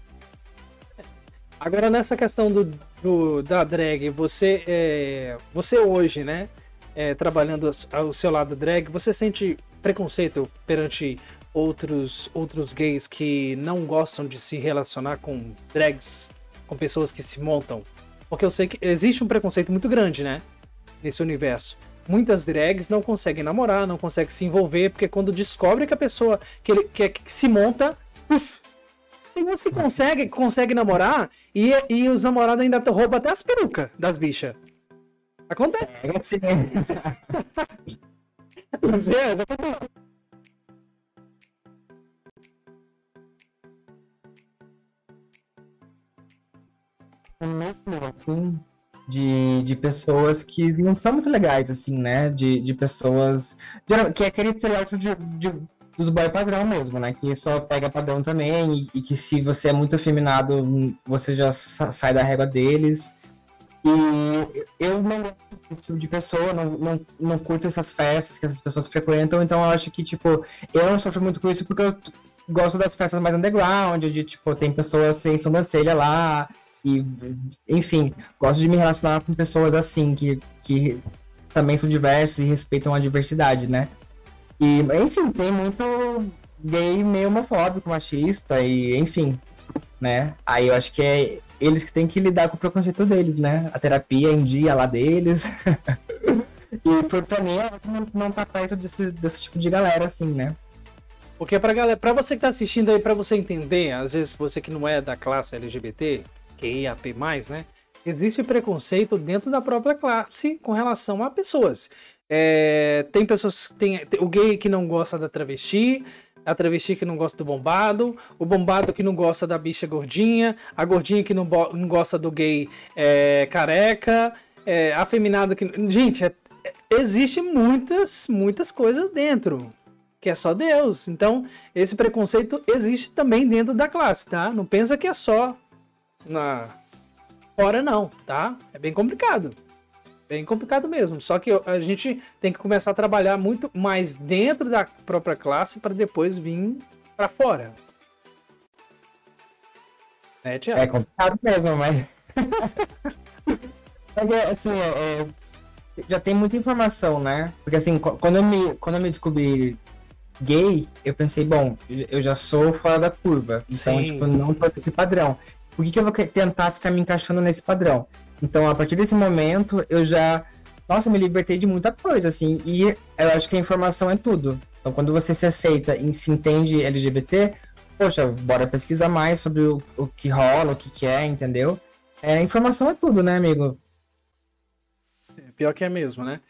Agora, nessa questão do, do, da drag, você, é... você hoje, né? é, trabalhando ao seu lado drag, você sente preconceito perante outros, outros gays que não gostam de se relacionar com drags, com pessoas que se montam? Porque eu sei que existe um preconceito muito grande, né, nesse universo. Muitas drags não conseguem namorar, não conseguem se envolver, porque quando descobre que a pessoa que, ele, que, que se monta, uf, tem uns que conseguem consegue namorar e, e os namorados ainda roubam até as perucas das bichas. Acontece. É, é assim, né? Assim, de, de pessoas que não são muito legais, assim, né? De, de pessoas... Que é aquele estereótipo de, de, dos boy padrão mesmo, né? Que só pega padrão também e, e que se você é muito afeminado, você já sai da régua deles. E eu não gosto desse tipo de pessoa, não, não, não curto essas festas que essas pessoas frequentam, então eu acho que, tipo, eu não sofro muito com isso porque eu gosto das festas mais underground, de, tipo, tem pessoas sem sobrancelha lá... E, enfim, gosto de me relacionar com pessoas assim, que, que também são diversas e respeitam a diversidade, né? E, enfim, tem muito gay meio homofóbico, machista e, enfim, né? Aí eu acho que é eles que tem que lidar com o preconceito deles, né? A terapia em dia lá deles. E por, pra mim, não, não tá perto desse, desse tipo de galera, assim, né? Porque pra, galera, pra você que tá assistindo aí, pra você entender, às vezes você que não é da classe L G B T... Q I A P mais, né? Existe preconceito dentro da própria classe com relação a pessoas. É, tem pessoas... Tem, tem o gay que não gosta da travesti, a travesti que não gosta do bombado, o bombado que não gosta da bicha gordinha, a gordinha que não, não gosta do gay é, careca, é, afeminado que... Gente, é, existe muitas, muitas coisas dentro, que é só Deus. Então, esse preconceito existe também dentro da classe, tá? Não pensa que é só... Na hora não, tá? É bem complicado. Bem complicado mesmo. Só que a gente tem que começar a trabalhar muito mais dentro da própria classe para depois vir para fora. Né, Thiago? É complicado mesmo, mas... Assim, é, é... já tem muita informação, né? Porque assim, quando eu me, quando eu me descobri gay, eu pensei, bom, eu já sou fora da curva. Então, sim, tipo, não pode ser padrão. Por que que eu vou tentar ficar me encaixando nesse padrão? Então, a partir desse momento, eu já... Nossa, me libertei de muita coisa, assim. E eu acho que a informação é tudo. Então, quando você se aceita e se entende L G B T, poxa, bora pesquisar mais sobre o, o que rola, o que que é, entendeu? É, informação é tudo, né, amigo? É, pior que é mesmo, né?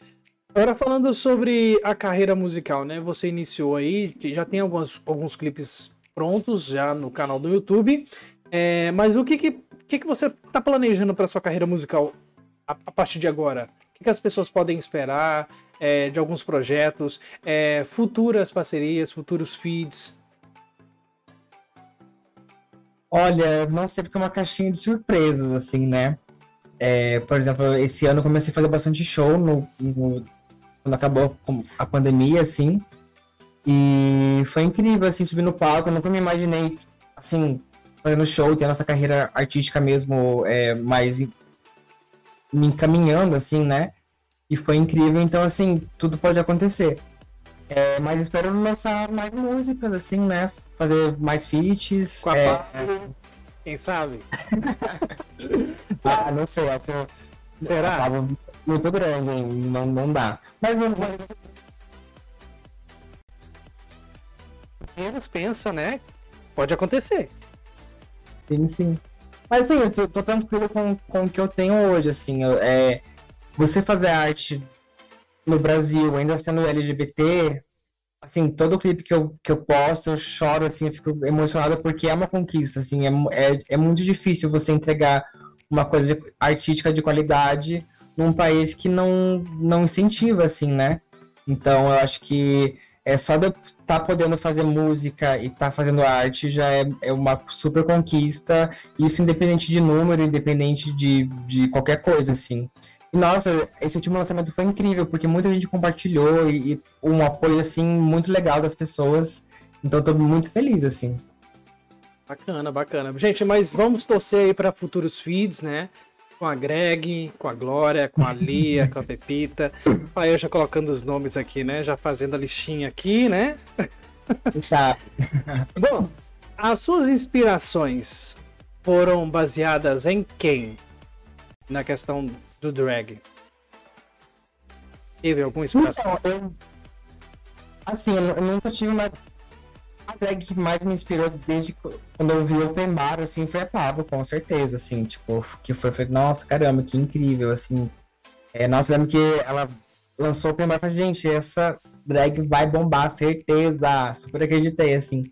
Agora, falando sobre a carreira musical, né? Você iniciou aí, já tem algumas, alguns clipes prontos já no canal do YouTube... É, mas o que que, que, que você está planejando para sua carreira musical a, a partir de agora? O que que as pessoas podem esperar é, de alguns projetos, é, futuras parcerias, futuros feeds? Olha, não sei porque é uma caixinha de surpresas, assim, né? É, por exemplo, esse ano eu comecei a fazer bastante show no, no, quando acabou a pandemia, assim. E foi incrível, assim, subir no palco. Eu nunca me imaginei, assim... fazendo show, tendo essa carreira artística mesmo, é, mais me encaminhando, assim, né? E foi incrível, então, assim, tudo pode acontecer. É, mas espero lançar mais músicas, assim, né? Fazer mais feats. Com a é... Pavo, quem sabe? Ah, não sei, acho que... Será? A Pavo muito grande, hein? Não, não dá. Mas não... Menos pensa, né? Pode acontecer. Sim, sim. Mas assim, eu tô, tô tranquilo com, com o que eu tenho hoje, assim, eu, é, você fazer arte no Brasil, ainda sendo L G B T, assim, todo clipe que eu, que eu posto, eu choro, assim, eu fico emocionada porque é uma conquista, assim, é, é, é muito difícil você entregar uma coisa de, artística de qualidade num país que não, não incentiva, assim, né? Então, eu acho que é só de eu estar podendo fazer música e estar fazendo arte já é, é uma super conquista. Isso independente de número, independente de, de qualquer coisa, assim. E, nossa, esse último lançamento foi incrível, porque muita gente compartilhou e, e um apoio, assim, muito legal das pessoas. Então, estou muito feliz, assim. Bacana, bacana. Gente, mas vamos torcer aí para futuros feeds, né? com a Greg, com a Glória, com a Lia, com a Pepita. Aí eu já colocando os nomes aqui, né? Já fazendo a listinha aqui, né? Tá. Bom, as suas inspirações foram baseadas em quem? Na questão do drag. Teve alguma inspiração? Então, eu... Assim, eu nunca tive uma... A drag que mais me inspirou desde quando eu vi o Open Bar, assim, foi a Pavo, com certeza, assim, tipo, que foi, foi, nossa, caramba, que incrível, assim. É, nossa, lembro que ela lançou o Open Bar pra gente, essa drag vai bombar, certeza, super acreditei, assim.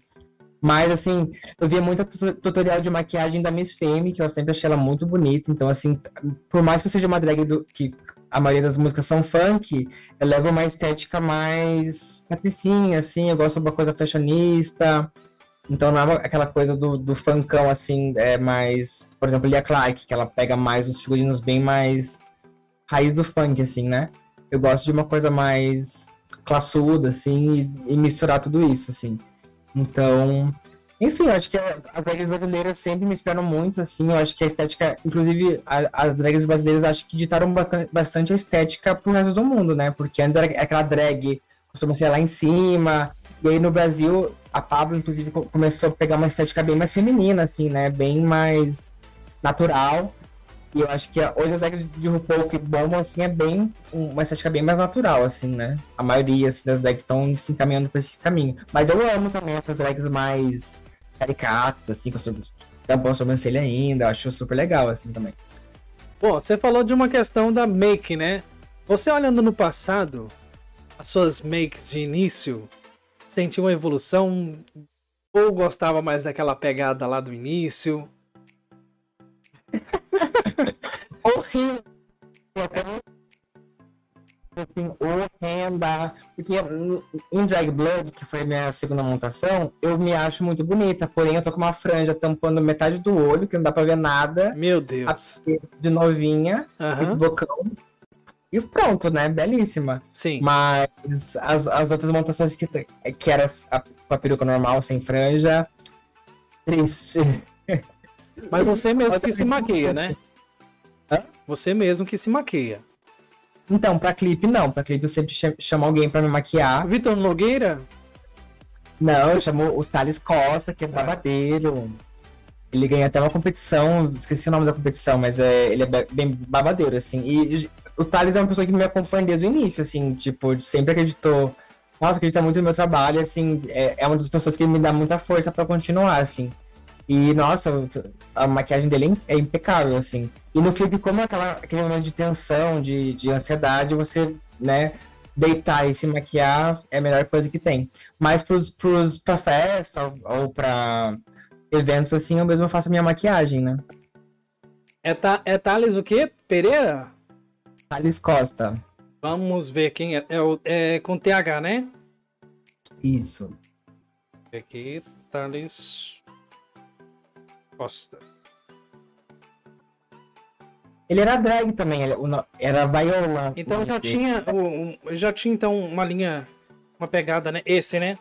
Mas, assim, eu via muito tutorial de maquiagem da Miss Fame, que eu sempre achei ela muito bonita, então, assim, por mais que eu seja uma drag do, que a maioria das músicas são funk, eu levo uma estética mais patricinha, assim, eu gosto de uma coisa fashionista, então não é aquela coisa do, do funkão, assim, é mais, por exemplo, Lia Clark, que ela pega mais uns figurinos bem mais raiz do funk, assim, né? Eu gosto de uma coisa mais classuda, assim, e, e misturar tudo isso, assim. Então, enfim, acho que as drags brasileiras sempre me inspiram muito, assim, eu acho que a estética, inclusive, a, as drags brasileiras acho que ditaram bastante a estética pro resto do mundo, né, porque antes era aquela drag, costuma ser lá em cima, e aí no Brasil, a Pabllo, inclusive, começou a pegar uma estética bem mais feminina, assim, né, bem mais natural, e eu acho que hoje as drags de RuPaul que bombam, assim, é bem, uma estética bem mais natural, assim, né? A maioria, assim, das drags estão se encaminhando pra esse caminho. Mas eu amo também essas drags mais caricatas, assim, com tampão sobrancelha ainda, eu acho super legal, assim, também. Bom, você falou de uma questão da make, né? Você olhando no passado, as suas makes de início, sentiu uma evolução? Ou gostava mais daquela pegada lá do início? Horrível, assim, horrenda, porque em Drag Blood, que foi minha segunda montação, eu me acho muito bonita, porém eu tô com uma franja tampando metade do olho, que não dá pra ver nada. Meu Deus. De novinha, uhum. Esse bocão, e pronto, né, belíssima. Sim. Mas as, as outras montações que, que era a, a peruca normal, sem franja, triste. Mas você mesmo que se maquia, né? Hã? Você mesmo que se maquia. Então, pra clipe, não. Pra clipe, eu sempre chamo alguém pra me maquiar. Vitor Nogueira? Não, eu chamo o Thales Costa, que é babadeiro. Ele ganha até uma competição, esqueci o nome da competição, mas é, ele é bem babadeiro, assim. E o Thales é uma pessoa que me acompanha desde o início, assim, tipo, sempre acreditou. Nossa, acredita muito no meu trabalho, assim, é, é uma das pessoas que me dá muita força pra continuar, assim. E, nossa, a maquiagem dele é impecável, assim. E no clipe, como é aquela, aquele momento de tensão, de, de ansiedade, você, né, deitar e se maquiar é a melhor coisa que tem. Mas pros, pros, pra festa ou, ou pra eventos, assim, eu mesmo faço a minha maquiagem, né? É, ta, é Thales o quê? Pereira? Thales Costa. Vamos ver quem é. É, é com T H, né? Isso. Aqui, Thales... Costa. Ele era drag também, era Viola. Então já tinha, já tinha então uma linha, uma pegada, né? Esse, né?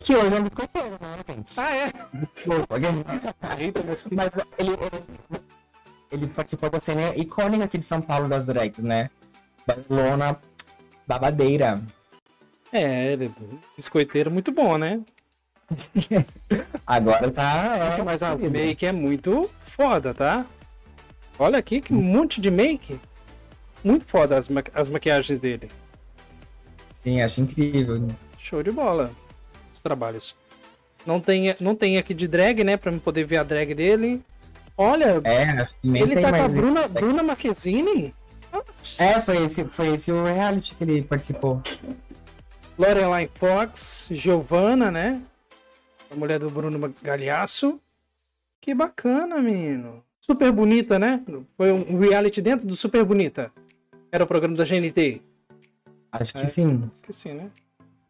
Que hoje é muito comprido, né, gente? Ah, é? Mas ele, ele, ele participou da cena icônica aqui de São Paulo das drags, né? Barcelona, babadeira. É, ele biscoiteiro muito bom, né? Agora tá. É, mas as make é muito foda, tá? Olha aqui que monte de make. Muito foda as, ma as maquiagens dele. Sim, acho incrível. Né? Show de bola. Os trabalhos. Não tem, não tem aqui de drag, né? Pra eu poder ver a drag dele. Olha, é, ele tá com a Bruna, Bruna Marquezine? É, foi esse, foi esse o reality que ele participou. Lorelai Fox, Giovanna, né? A mulher do Bruno Galhaço. Que bacana, menino. Super Bonita, né? Foi um reality dentro do Super Bonita. Era o programa da G N T. Acho que é, sim. Acho que sim, né?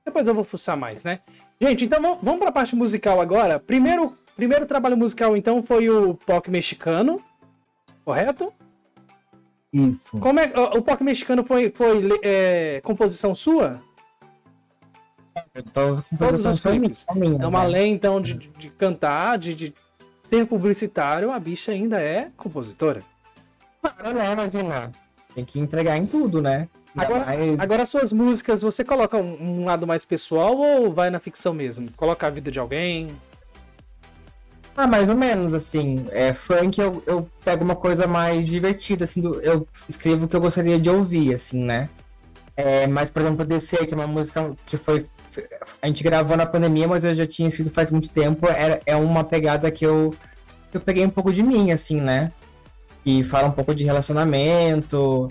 Depois eu vou fuçar mais, né? Gente, então vamos para a parte musical agora. Primeiro, primeiro trabalho musical, então, foi o P O C mexicano. Correto? Isso. Como é, o P O C mexicano foi, foi é, composição sua? Todas as clipes. Então, né? Além então de, de cantar, de, de ser publicitário, a bicha ainda é compositora. Claro, né, imagina. Tem que entregar em tudo, né? Agora, mais... agora suas músicas, você coloca um, um lado mais pessoal ou vai na ficção mesmo? Coloca a vida de alguém? Ah, mais ou menos, assim, é, funk eu, eu pego uma coisa mais divertida, assim, do, eu escrevo o que eu gostaria de ouvir, assim, né? É, mas, por exemplo, D C, que é uma música que foi, a gente gravou na pandemia, mas eu já tinha escrito faz muito tempo, é, é uma pegada que eu, que eu peguei um pouco de mim, assim, né? Que fala um pouco de relacionamento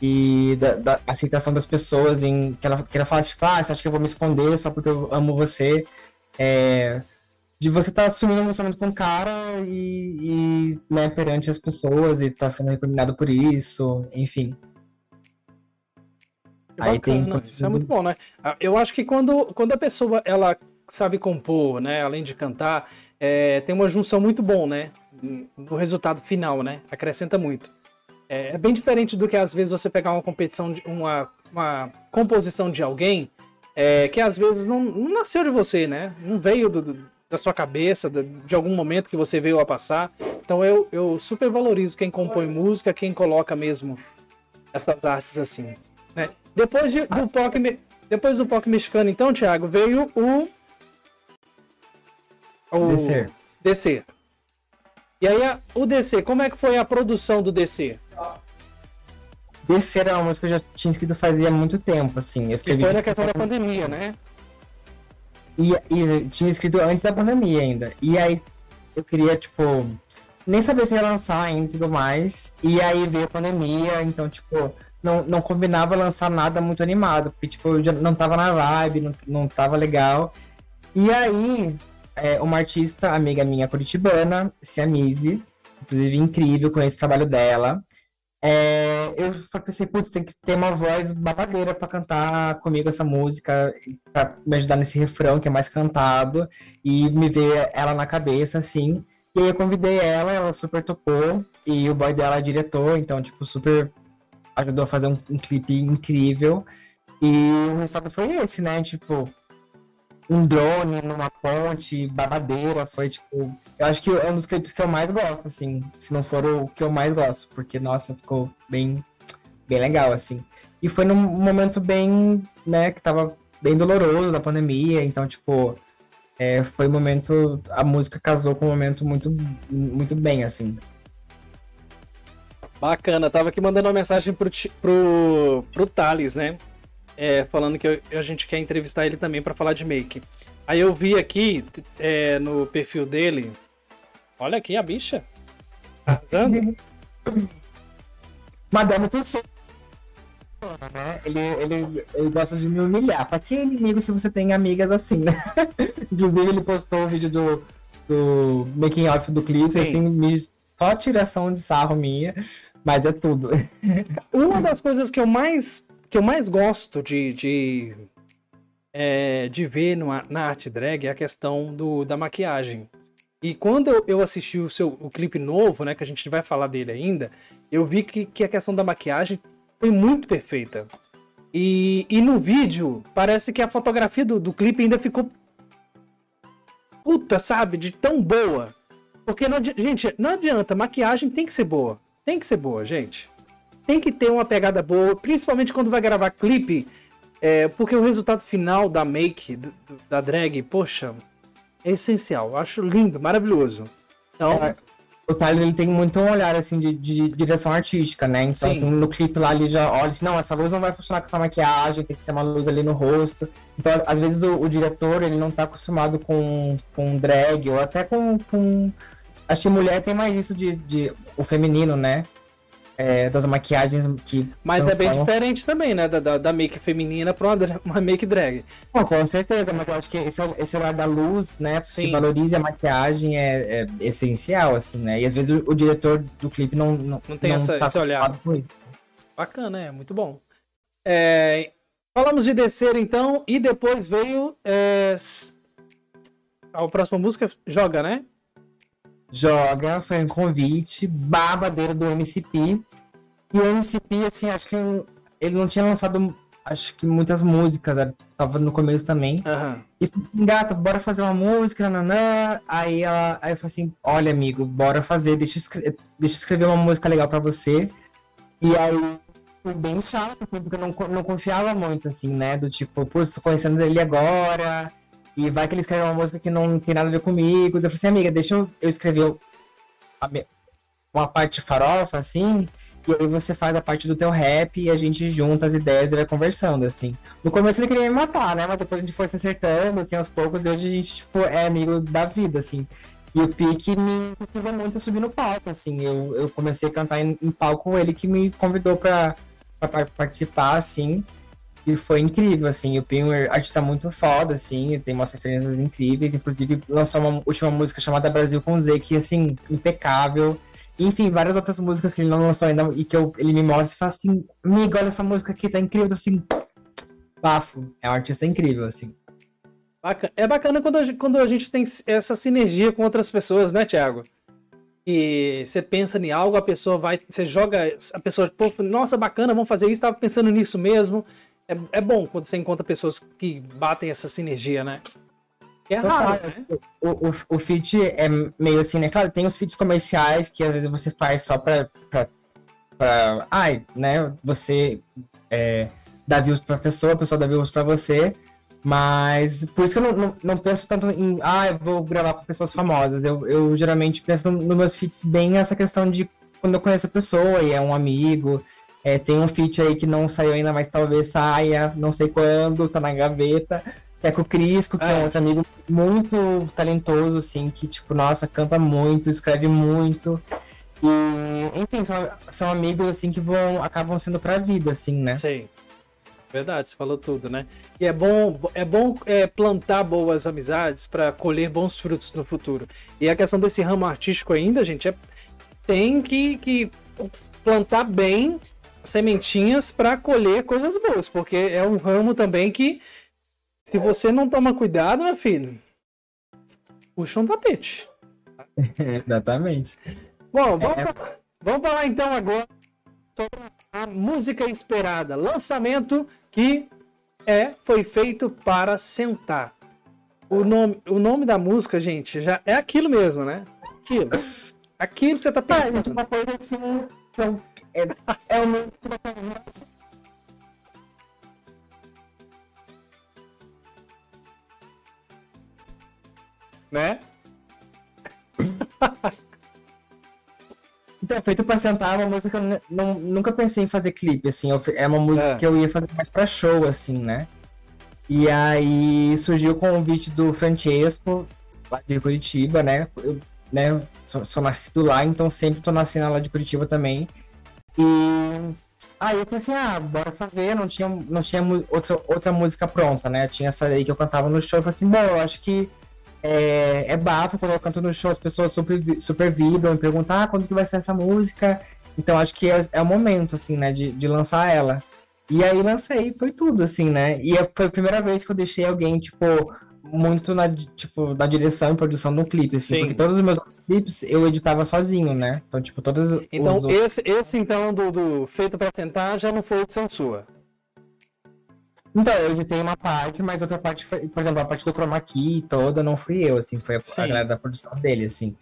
e da, da aceitação das pessoas, em que ela, que ela fala, tipo, ah, você acha que eu vou me esconder só porque eu amo você? É... de você estar tá assumindo um relacionamento com o cara e, e né, perante as pessoas e tá sendo recriminado por isso, enfim. É bacana, aí tem né? Isso de... é muito bom, né? Eu acho que quando, quando a pessoa, ela sabe compor, né, além de cantar, é, tem uma junção muito bom, né, no resultado final, né, acrescenta muito. É, é bem diferente do que às vezes você pegar uma competição, de, uma, uma composição de alguém é, que às vezes não, não nasceu de você, né, não veio do... do da sua cabeça, de algum momento que você veio a passar. Então eu, eu super valorizo quem compõe música, quem coloca mesmo essas artes assim, né? Depois de, do pop, depois do pop mexicano, então, Thiago, veio o... o D C. D C. E aí a, o D C, como é que foi a produção do D C? D C era uma música que eu já tinha escrito fazia muito tempo, assim. Eu escrevi... Que foi na questão da pandemia, né? E, e tinha escrito antes da pandemia ainda. E aí eu queria, tipo, nem saber se ia lançar ainda e tudo mais. E aí veio a pandemia, então, tipo, não, não combinava lançar nada muito animado. Porque, tipo, eu já não tava na vibe, não, não tava legal. E aí, é, uma artista, amiga minha curitibana, Ciamise, inclusive incrível, conheço o trabalho dela. É, eu pensei, putz, tem que ter uma voz babadeira pra cantar comigo essa música, pra me ajudar nesse refrão que é mais cantado, e me ver ela na cabeça, assim. E aí eu convidei ela, ela super topou, e o boy dela é diretor, então, tipo, super ajudou a fazer um, um clipe incrível. E o resultado foi esse, né, tipo, um drone numa ponte, babadeira, foi, tipo... Eu acho que é um dos clipes que eu mais gosto, assim, se não for o que eu mais gosto, porque, nossa, ficou bem, bem legal, assim. E foi num momento bem, né, que tava bem doloroso da pandemia, então, tipo, é, foi um momento... A música casou com um momento muito, muito bem, assim. Bacana, tava aqui mandando uma mensagem pro, pro, pro Thales, né? É, falando que eu, a gente quer entrevistar ele também para falar de make. Aí eu vi aqui é, no perfil dele. Olha aqui a bicha. Arrasando. Madame Tussauds. Ele, ele, ele gosta de me humilhar. Pra que inimigo se você tem amigas assim, né? Inclusive ele postou um vídeo do, do making off do clipe, sim, assim, me, só tiração de sarro minha. Mas é tudo. Uma das coisas que eu mais... que eu mais gosto de, de, é, de ver no, na arte drag é a questão do, da maquiagem. E quando eu, eu assisti o seu o clipe novo, né, que a gente vai falar dele ainda, eu vi que, que a questão da maquiagem foi muito perfeita. E, e no vídeo, parece que a fotografia do, do clipe ainda ficou puta, sabe? De tão boa. Porque, não adianta, gente, não adianta, maquiagem tem que ser boa. Tem que ser boa, gente. Tem que ter uma pegada boa, principalmente quando vai gravar clipe, é, porque o resultado final da make, do, do, da drag, poxa, é essencial. Eu acho lindo, maravilhoso. Então... É, o Thales, ele tem muito um olhar, assim, de, de direção artística, né? Então, assim, no clipe lá, ele já olha assim, não, essa luz não vai funcionar com essa maquiagem, tem que ser uma luz ali no rosto. Então, às vezes, o, o diretor, ele não tá acostumado com, com drag, ou até com, com... Acho que mulher tem mais isso de, de... o feminino, né? É, das maquiagens que... Mas é bem falam... diferente também, né? Da, da, da make feminina pra uma, uma make drag. Bom, com certeza, mas eu acho que esse, esse olhar da luz, né? Sim. Que valorize a maquiagem é, é essencial, assim, né? E às vezes o, o diretor do clipe não... Não, não tem não essa, tá esse olhar. Bacana, é. Muito bom. É, falamos de descer, então, e depois veio... É... A próxima música, Joga, né? Joga, foi um convite babadeiro do M C P. E o M C P, assim, acho que ele não tinha lançado acho que muitas músicas, tava no começo também. Uhum. E falei assim, gata, bora fazer uma música, nananã. Aí, ela, aí eu falei assim, olha amigo, bora fazer, deixa eu, escre deixa eu escrever uma música legal pra você. E aí, foi bem chato, porque eu não, não confiava muito, assim, né? Do tipo, pô, tô conhecendo ele agora, e vai que ele escreveu uma música que não tem nada a ver comigo. Eu falei assim, amiga, deixa eu, eu escrever uma parte farofa, assim, e aí você faz a parte do teu rap e a gente junta as ideias e vai conversando, assim. No começo ele queria me matar, né? Mas depois a gente foi se acertando, assim, aos poucos, e hoje a gente, tipo, é amigo da vida, assim. E o Pique me incentivou muito a subir no palco, assim. Eu, eu comecei a cantar em, em palco com ele, que me convidou pra, pra participar, assim. E foi incrível, assim. O Pique é um artista muito foda, assim. Tem umas referências incríveis. Inclusive, lançou uma última música chamada Brasil com Z, que, assim, impecável. Enfim, várias outras músicas que ele não lançou ainda e que eu, ele me mostra e fala assim, amigo, olha essa música aqui, tá incrível. Eu assim, bafo. É um artista incrível, assim. É bacana quando a, quando a gente tem essa sinergia com outras pessoas, né, Thiago? E você pensa em algo, a pessoa vai, você joga, a pessoa, pô, nossa, bacana, vamos fazer isso, tava pensando nisso mesmo. É, é bom quando você encontra pessoas que batem essa sinergia, né? É raro, né? O, o, o feat é meio assim, né? Claro, tem os feats comerciais que às vezes você faz só pra... pra, pra ai, né? Você é, dá views pra pessoa, a pessoa dá views pra você. Mas por isso que eu não, não, não penso tanto em... Ah, eu vou gravar com pessoas famosas. Eu, eu geralmente penso nos no meus feats bem essa questão de quando eu conheço a pessoa e é um amigo. É, tem um feat aí que não saiu ainda, mas talvez saia, não sei quando, tá na gaveta. É com o Crisco, que é. é um outro amigo muito talentoso, assim, que, tipo, nossa, canta muito, escreve muito. E, enfim, são, são amigos, assim, que vão, acabam sendo pra vida, assim, né? Sim. Verdade, você falou tudo, né? E é bom, é bom é, plantar boas amizades pra colher bons frutos no futuro. E a questão desse ramo artístico ainda, gente, é, tem que, que plantar bem sementinhas pra colher coisas boas, porque é um ramo também que se você não toma cuidado, meu filho, puxa um tapete. Exatamente. Bom, vamos, é... pra... vamos falar então agora sobre a música esperada. Lançamento que é, foi feito para sentar. O nome, o nome da música, gente, já é aquilo mesmo, né? Aquilo. Aquilo que você tá pensando. É uma coisa assim... É o nome que você... Né? Então, feito pra sentar, é uma música que eu não, nunca pensei em fazer clipe, assim. Eu, é uma música é. que eu ia fazer mais pra show, assim, né? E aí surgiu o convite do Francesco, lá de Curitiba, né? Eu né, sou, sou nascido lá, então sempre tô na cena lá de Curitiba também. E aí eu pensei, ah, bora fazer. Não tinha, não tinha outra, outra música pronta, né? Eu tinha essa aí que eu cantava no show. Eu falei assim, bom, eu acho que É, é bafo, quando eu canto no show, as pessoas super, super vibram e perguntam, ah, quando que vai ser essa música? Então acho que é, é o momento, assim, né, de, de lançar ela. E aí lancei, foi tudo, assim, né? E foi a primeira vez que eu deixei alguém, tipo, muito na, tipo, na direção e produção do clipe, assim. Sim. Porque todos os meus clipes eu editava sozinho, né? Então, tipo, todas... Então, os... esse, esse, então, do, do Feito Pra Tentar já não foi edição sua? Então, eu editei uma parte, mas outra parte, foi, por exemplo, a parte do chroma key toda não fui eu, assim, foi a, a galera da produção dele, assim.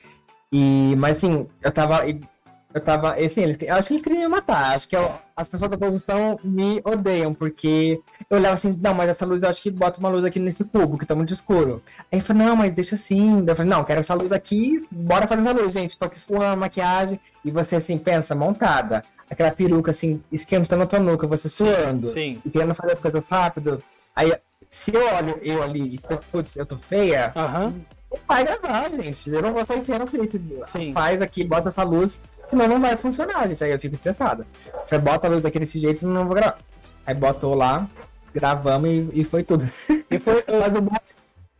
E, mas, assim, eu tava, eu tava, assim, eles, eu acho que eles queriam me matar, acho que eu, as pessoas da produção me odeiam, porque eu olhava assim, não, mas essa luz, eu acho que bota uma luz aqui nesse cubo, que tá muito escuro. Aí eu falei, não, mas deixa assim, eu falei, não, quero essa luz aqui, bora fazer essa luz, gente, tô aqui suando a maquiagem, e você, assim, pensa, montada. Aquela peruca, assim, esquentando a tua nuca, você suando. Sim, sim. E querendo fazer as coisas rápido. Aí, se eu olho eu ali e penso, putz, eu tô feia, uhum. Não vai gravar, gente. Eu não vou sair feia no clipe. Sim. Faz aqui, bota essa luz, senão não vai funcionar, gente. Aí eu fico estressada. Aí bota a luz aqui desse jeito, senão não vou gravar. Aí botou lá, gravamos e, e foi tudo. E foi... Mas o bom...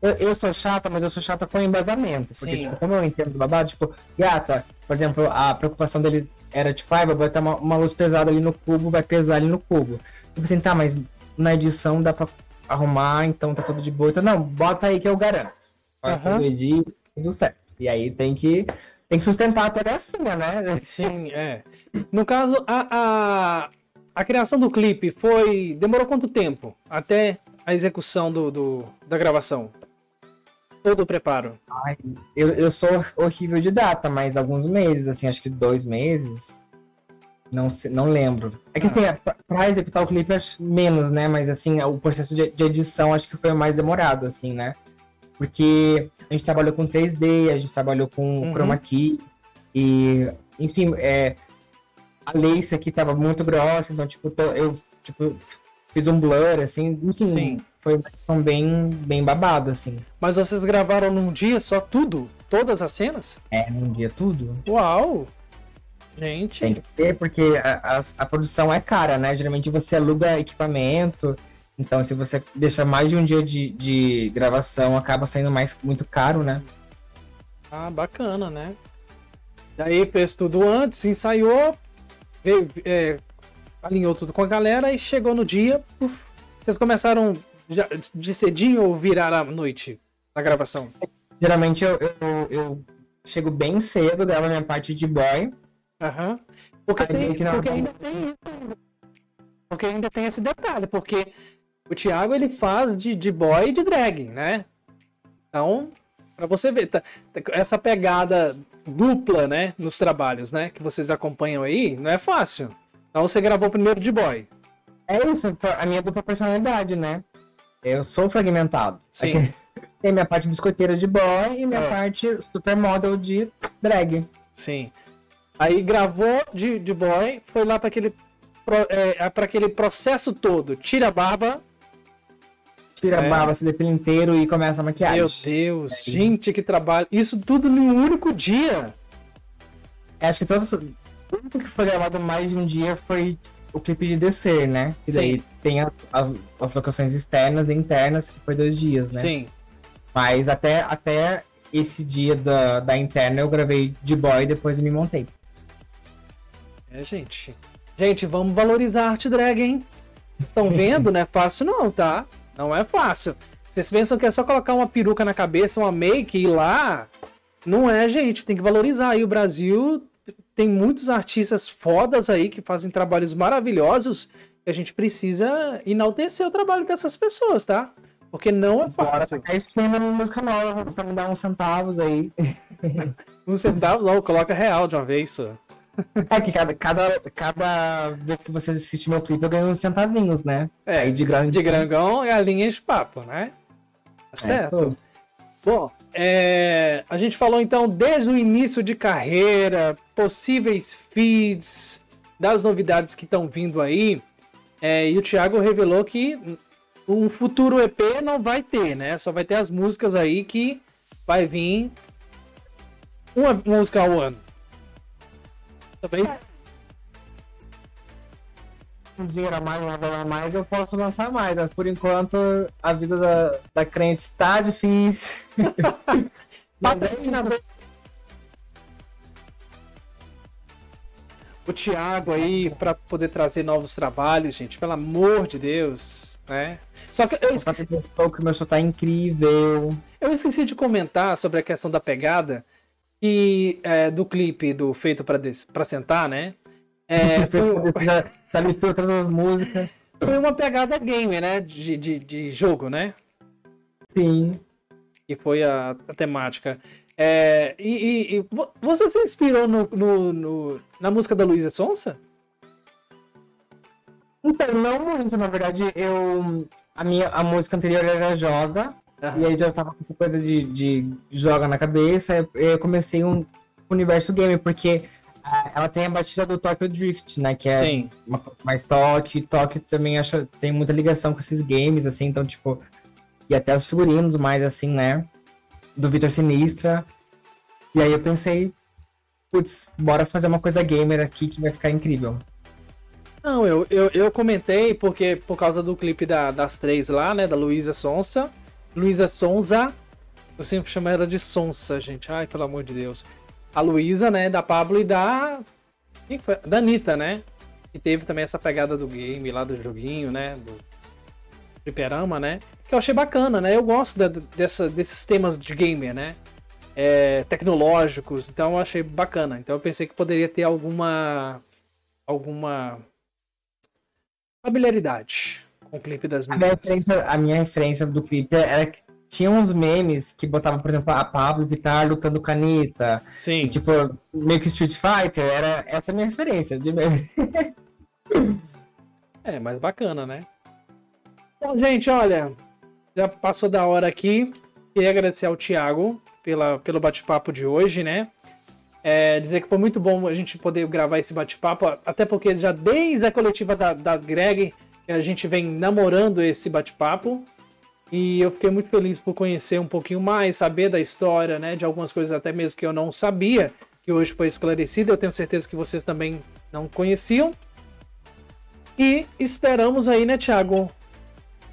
Eu, eu sou chata, mas eu sou chata com embasamento. Porque, tipo, como eu entendo do babado, tipo, gata, por exemplo, a preocupação dele era, tipo, ah, vai botar uma, uma luz pesada ali no cubo, vai pesar ali no cubo. Eu pensei, tá, mas na edição dá pra arrumar, então tá tudo de boa. Então, não, bota aí que eu garanto. Uhum. Tudo edito, tudo certo. E aí tem que, tem que sustentar toda a cena, né? Sim, é. No caso, a, a, a criação do clipe foi... demorou quanto tempo até a execução do, do, da gravação? Todo o preparo? Ai, eu, eu sou horrível de data, mas alguns meses, assim, acho que dois meses. Não, não lembro. É que, ah. assim, pra, pra executar o clipe, acho menos, né? Mas, assim, o processo de, de edição acho que foi o mais demorado, assim, né? Porque a gente trabalhou com três D, a gente trabalhou com uhum. chroma key. E, enfim, é... a lace aqui tava muito grossa, então, tipo, tô, eu tipo, fiz um blur, assim, enfim, Sim. foi uma edição bem, bem babada, assim. Mas vocês gravaram num dia só tudo? Todas as cenas? É, num dia tudo. Uau! Gente... Tem que ser, porque a, a, a produção é cara, né? Geralmente você aluga equipamento, então se você deixar mais de um dia de, de gravação, acaba saindo mais, muito caro, né? Ah, bacana, né? Daí fez tudo antes, ensaiou... Veio, é, alinhou tudo com a galera e chegou no dia. Uf, vocês começaram já de cedinho ou viraram à noite na gravação? Geralmente eu, eu, eu chego bem cedo, gravo a minha parte de boy. Aham. Uhum. Porque, tem, que não... porque ainda tem Porque ainda tem esse detalhe, porque o Thiago ele faz de, de boy e de drag, né? Então, pra você ver, tá, essa pegada dupla, né, nos trabalhos, né, que vocês acompanham aí, não é fácil. Então você gravou primeiro de boy. É isso, a minha dupla personalidade, né? Eu sou fragmentado. Sim. Aqui tem minha parte biscoiteira de boy e minha é. parte supermodel de drag. Sim. Aí gravou de, de boy, foi lá para aquele, é, para aquele processo todo. Tira a barba. Tira a é. barba, se depila inteiro e começa a maquiagem. Meu Deus, é. gente, que trabalho. Isso tudo num único dia. Acho que todo... o único que foi gravado mais de um dia foi o clipe de D C, né? E daí tem as, as, as locações externas e internas, que foi dois dias, né? Sim. Mas até, até esse dia da, da interna eu gravei de boy e depois me montei. É, gente. Gente, vamos valorizar a arte drag, hein? Vocês estão vendo? Não é fácil não, tá? Não é fácil. Vocês pensam que é só colocar uma peruca na cabeça, uma make e ir lá? Não é, gente. Tem que valorizar. E o Brasil tem muitos artistas fodas aí que fazem trabalhos maravilhosos. E a gente precisa enaltecer o trabalho dessas pessoas, tá? Porque não é fácil. É isso mesmo, música nova, pra me dar uns centavos aí. Uns centavos? Ó, coloca real de uma vez, só. É que cada, cada, cada vez que você assiste meu clipe eu ganho uns centavinhos, né? É, aí de, grão, de, de grangão, galinha de papo, né? Tá certo? É, Bom, é, a gente falou então desde o início de carreira, possíveis feeds, das novidades que estão vindo aí, é, e o Thiago revelou que um futuro E P não vai ter, né? Só vai ter as músicas aí que vai vir uma música ao ano. Tá bem? Um dinheiro a mais, uma bola a mais, eu posso lançar mais, mas por enquanto a vida da, da crente tá difícil. Patrocinador. O Thiago aí, pra poder trazer novos trabalhos, gente, pelo amor de Deus, né? Só que eu esqueci. O meu show tá incrível. Eu esqueci de comentar sobre a questão da pegada. E é, do clipe do Feito Pra, Des... pra Sentar, né? É, foi... Já misturou todas as músicas. Foi uma pegada game, né? De, de, de jogo, né? Sim. E foi a, a temática. É, e, e, e você se inspirou no, no, no, na música da Luísa Sonza? Então, não muito. Na verdade, eu... A, minha, a música anterior era Joga. Uhum. E aí já tava com essa coisa de, de joga na cabeça, eu comecei um universo game, porque ela tem a batida do Tokyo Drift, né, que é Sim. uma, mais toque, toque também acho, tem muita ligação com esses games, assim, então tipo, e até os figurinos mais assim, né, do Vitor Sinistra, e aí eu pensei, putz, bora fazer uma coisa gamer aqui que vai ficar incrível. Não, eu, eu, eu comentei porque por causa do clipe da, das três lá, né, da Luísa Sonza, Luísa Sonza, eu sempre chamo ela de Sonza, gente, ai, pelo amor de Deus. A Luísa, né, da Pabllo e da... Quem foi? Da Anitta, né? Que teve também essa pegada do game lá, do joguinho, né? Do fliperama, né? Que eu achei bacana, né? Eu gosto da, dessa, desses temas de gamer, né? É, tecnológicos, então eu achei bacana. Então eu pensei que poderia ter alguma... Alguma... Familiaridade com o clipe das meninas. A, a minha referência do clipe era que tinha uns memes que botavam, por exemplo, a Pabllo Vittar lutando com a Anitta. Sim. E, tipo, meio que Street Fighter, era essa a minha referência de meme. É, mas bacana, né? Então, gente, olha, já passou da hora aqui. Queria agradecer ao Thiago pela, pelo bate-papo de hoje, né? É, dizer que foi muito bom a gente poder gravar esse bate-papo, até porque já desde a coletiva da, da Greg a gente vem namorando esse bate-papo, e eu fiquei muito feliz por conhecer um pouquinho mais, saber da história, né, de algumas coisas até mesmo que eu não sabia, que hoje foi esclarecida. Eu tenho certeza que vocês também não conheciam, e esperamos aí, né, Thiago?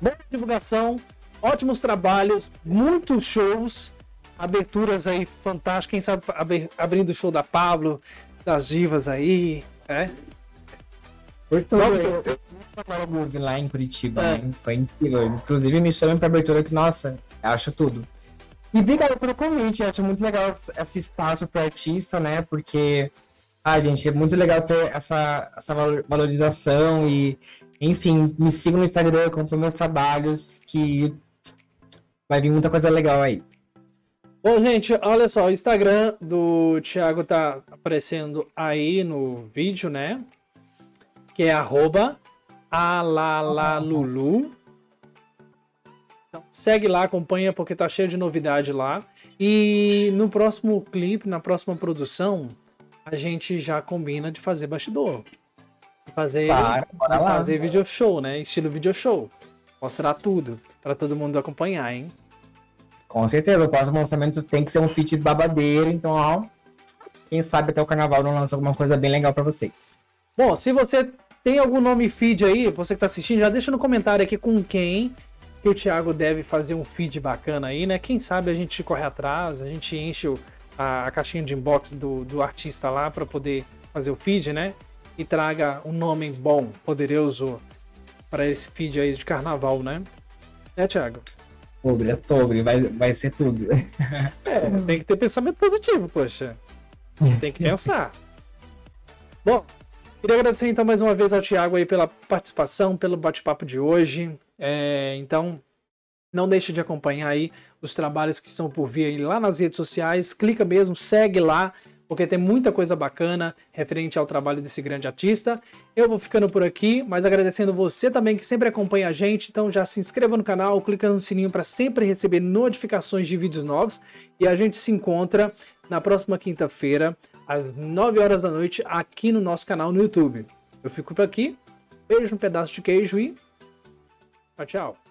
Boa divulgação, ótimos trabalhos, muitos shows, aberturas aí fantásticas, quem sabe ab abrindo o show da Pabllo, das divas aí, é? Por tudo, eu, eu, eu, eu, eu lá em Curitiba, é. Né? Foi incrível, inclusive me chamam pra abertura, que nossa, acho tudo. E obrigado pelo convite, acho muito legal esse espaço pro artista, né, porque, ah, gente, é muito legal ter essa, essa valorização e, enfim, me sigam no Instagram, compro meus trabalhos, que vai vir muita coisa legal aí. Bom, gente, olha só, o Instagram do Thiago tá aparecendo aí no vídeo, né? Que é arroba Alalalulu. Então, segue lá, acompanha, porque tá cheio de novidade lá. E no próximo clipe, na próxima produção, a gente já combina de fazer bastidor. De fazer, para, para de lá, fazer lá. Video show, né? Estilo video show. Mostrar tudo, pra todo mundo acompanhar, hein? Com certeza, o próximo lançamento tem que ser um feat babadeiro, então, ó, quem sabe até o carnaval não lança alguma coisa bem legal pra vocês. Bom, se você tem algum nome feat aí, você que tá assistindo, já deixa no comentário aqui com quem que o Thiago deve fazer um feat bacana aí, né? Quem sabe a gente corre atrás, a gente enche o, a, a caixinha de inbox do, do artista lá pra poder fazer o feat, né? E traga um nome bom, poderoso pra esse feat aí de carnaval, né? Né, Thiago? Sobre, é sobre, vai, vai ser tudo. É, tem que ter pensamento positivo, poxa. Tem que pensar. Bom, queria agradecer então mais uma vez ao Thiago aí pela participação, pelo bate-papo de hoje. É, então, não deixe de acompanhar aí os trabalhos que estão por vir aí lá nas redes sociais. Clica mesmo, segue lá, porque tem muita coisa bacana referente ao trabalho desse grande artista. Eu vou ficando por aqui, mas agradecendo você também que sempre acompanha a gente. Então já se inscreva no canal, clica no sininho para sempre receber notificações de vídeos novos. E a gente se encontra na próxima quinta-feira, às nove horas da noite, aqui no nosso canal no YouTube. Eu fico por aqui, beijo, um pedaço de queijo e tchau, tchau.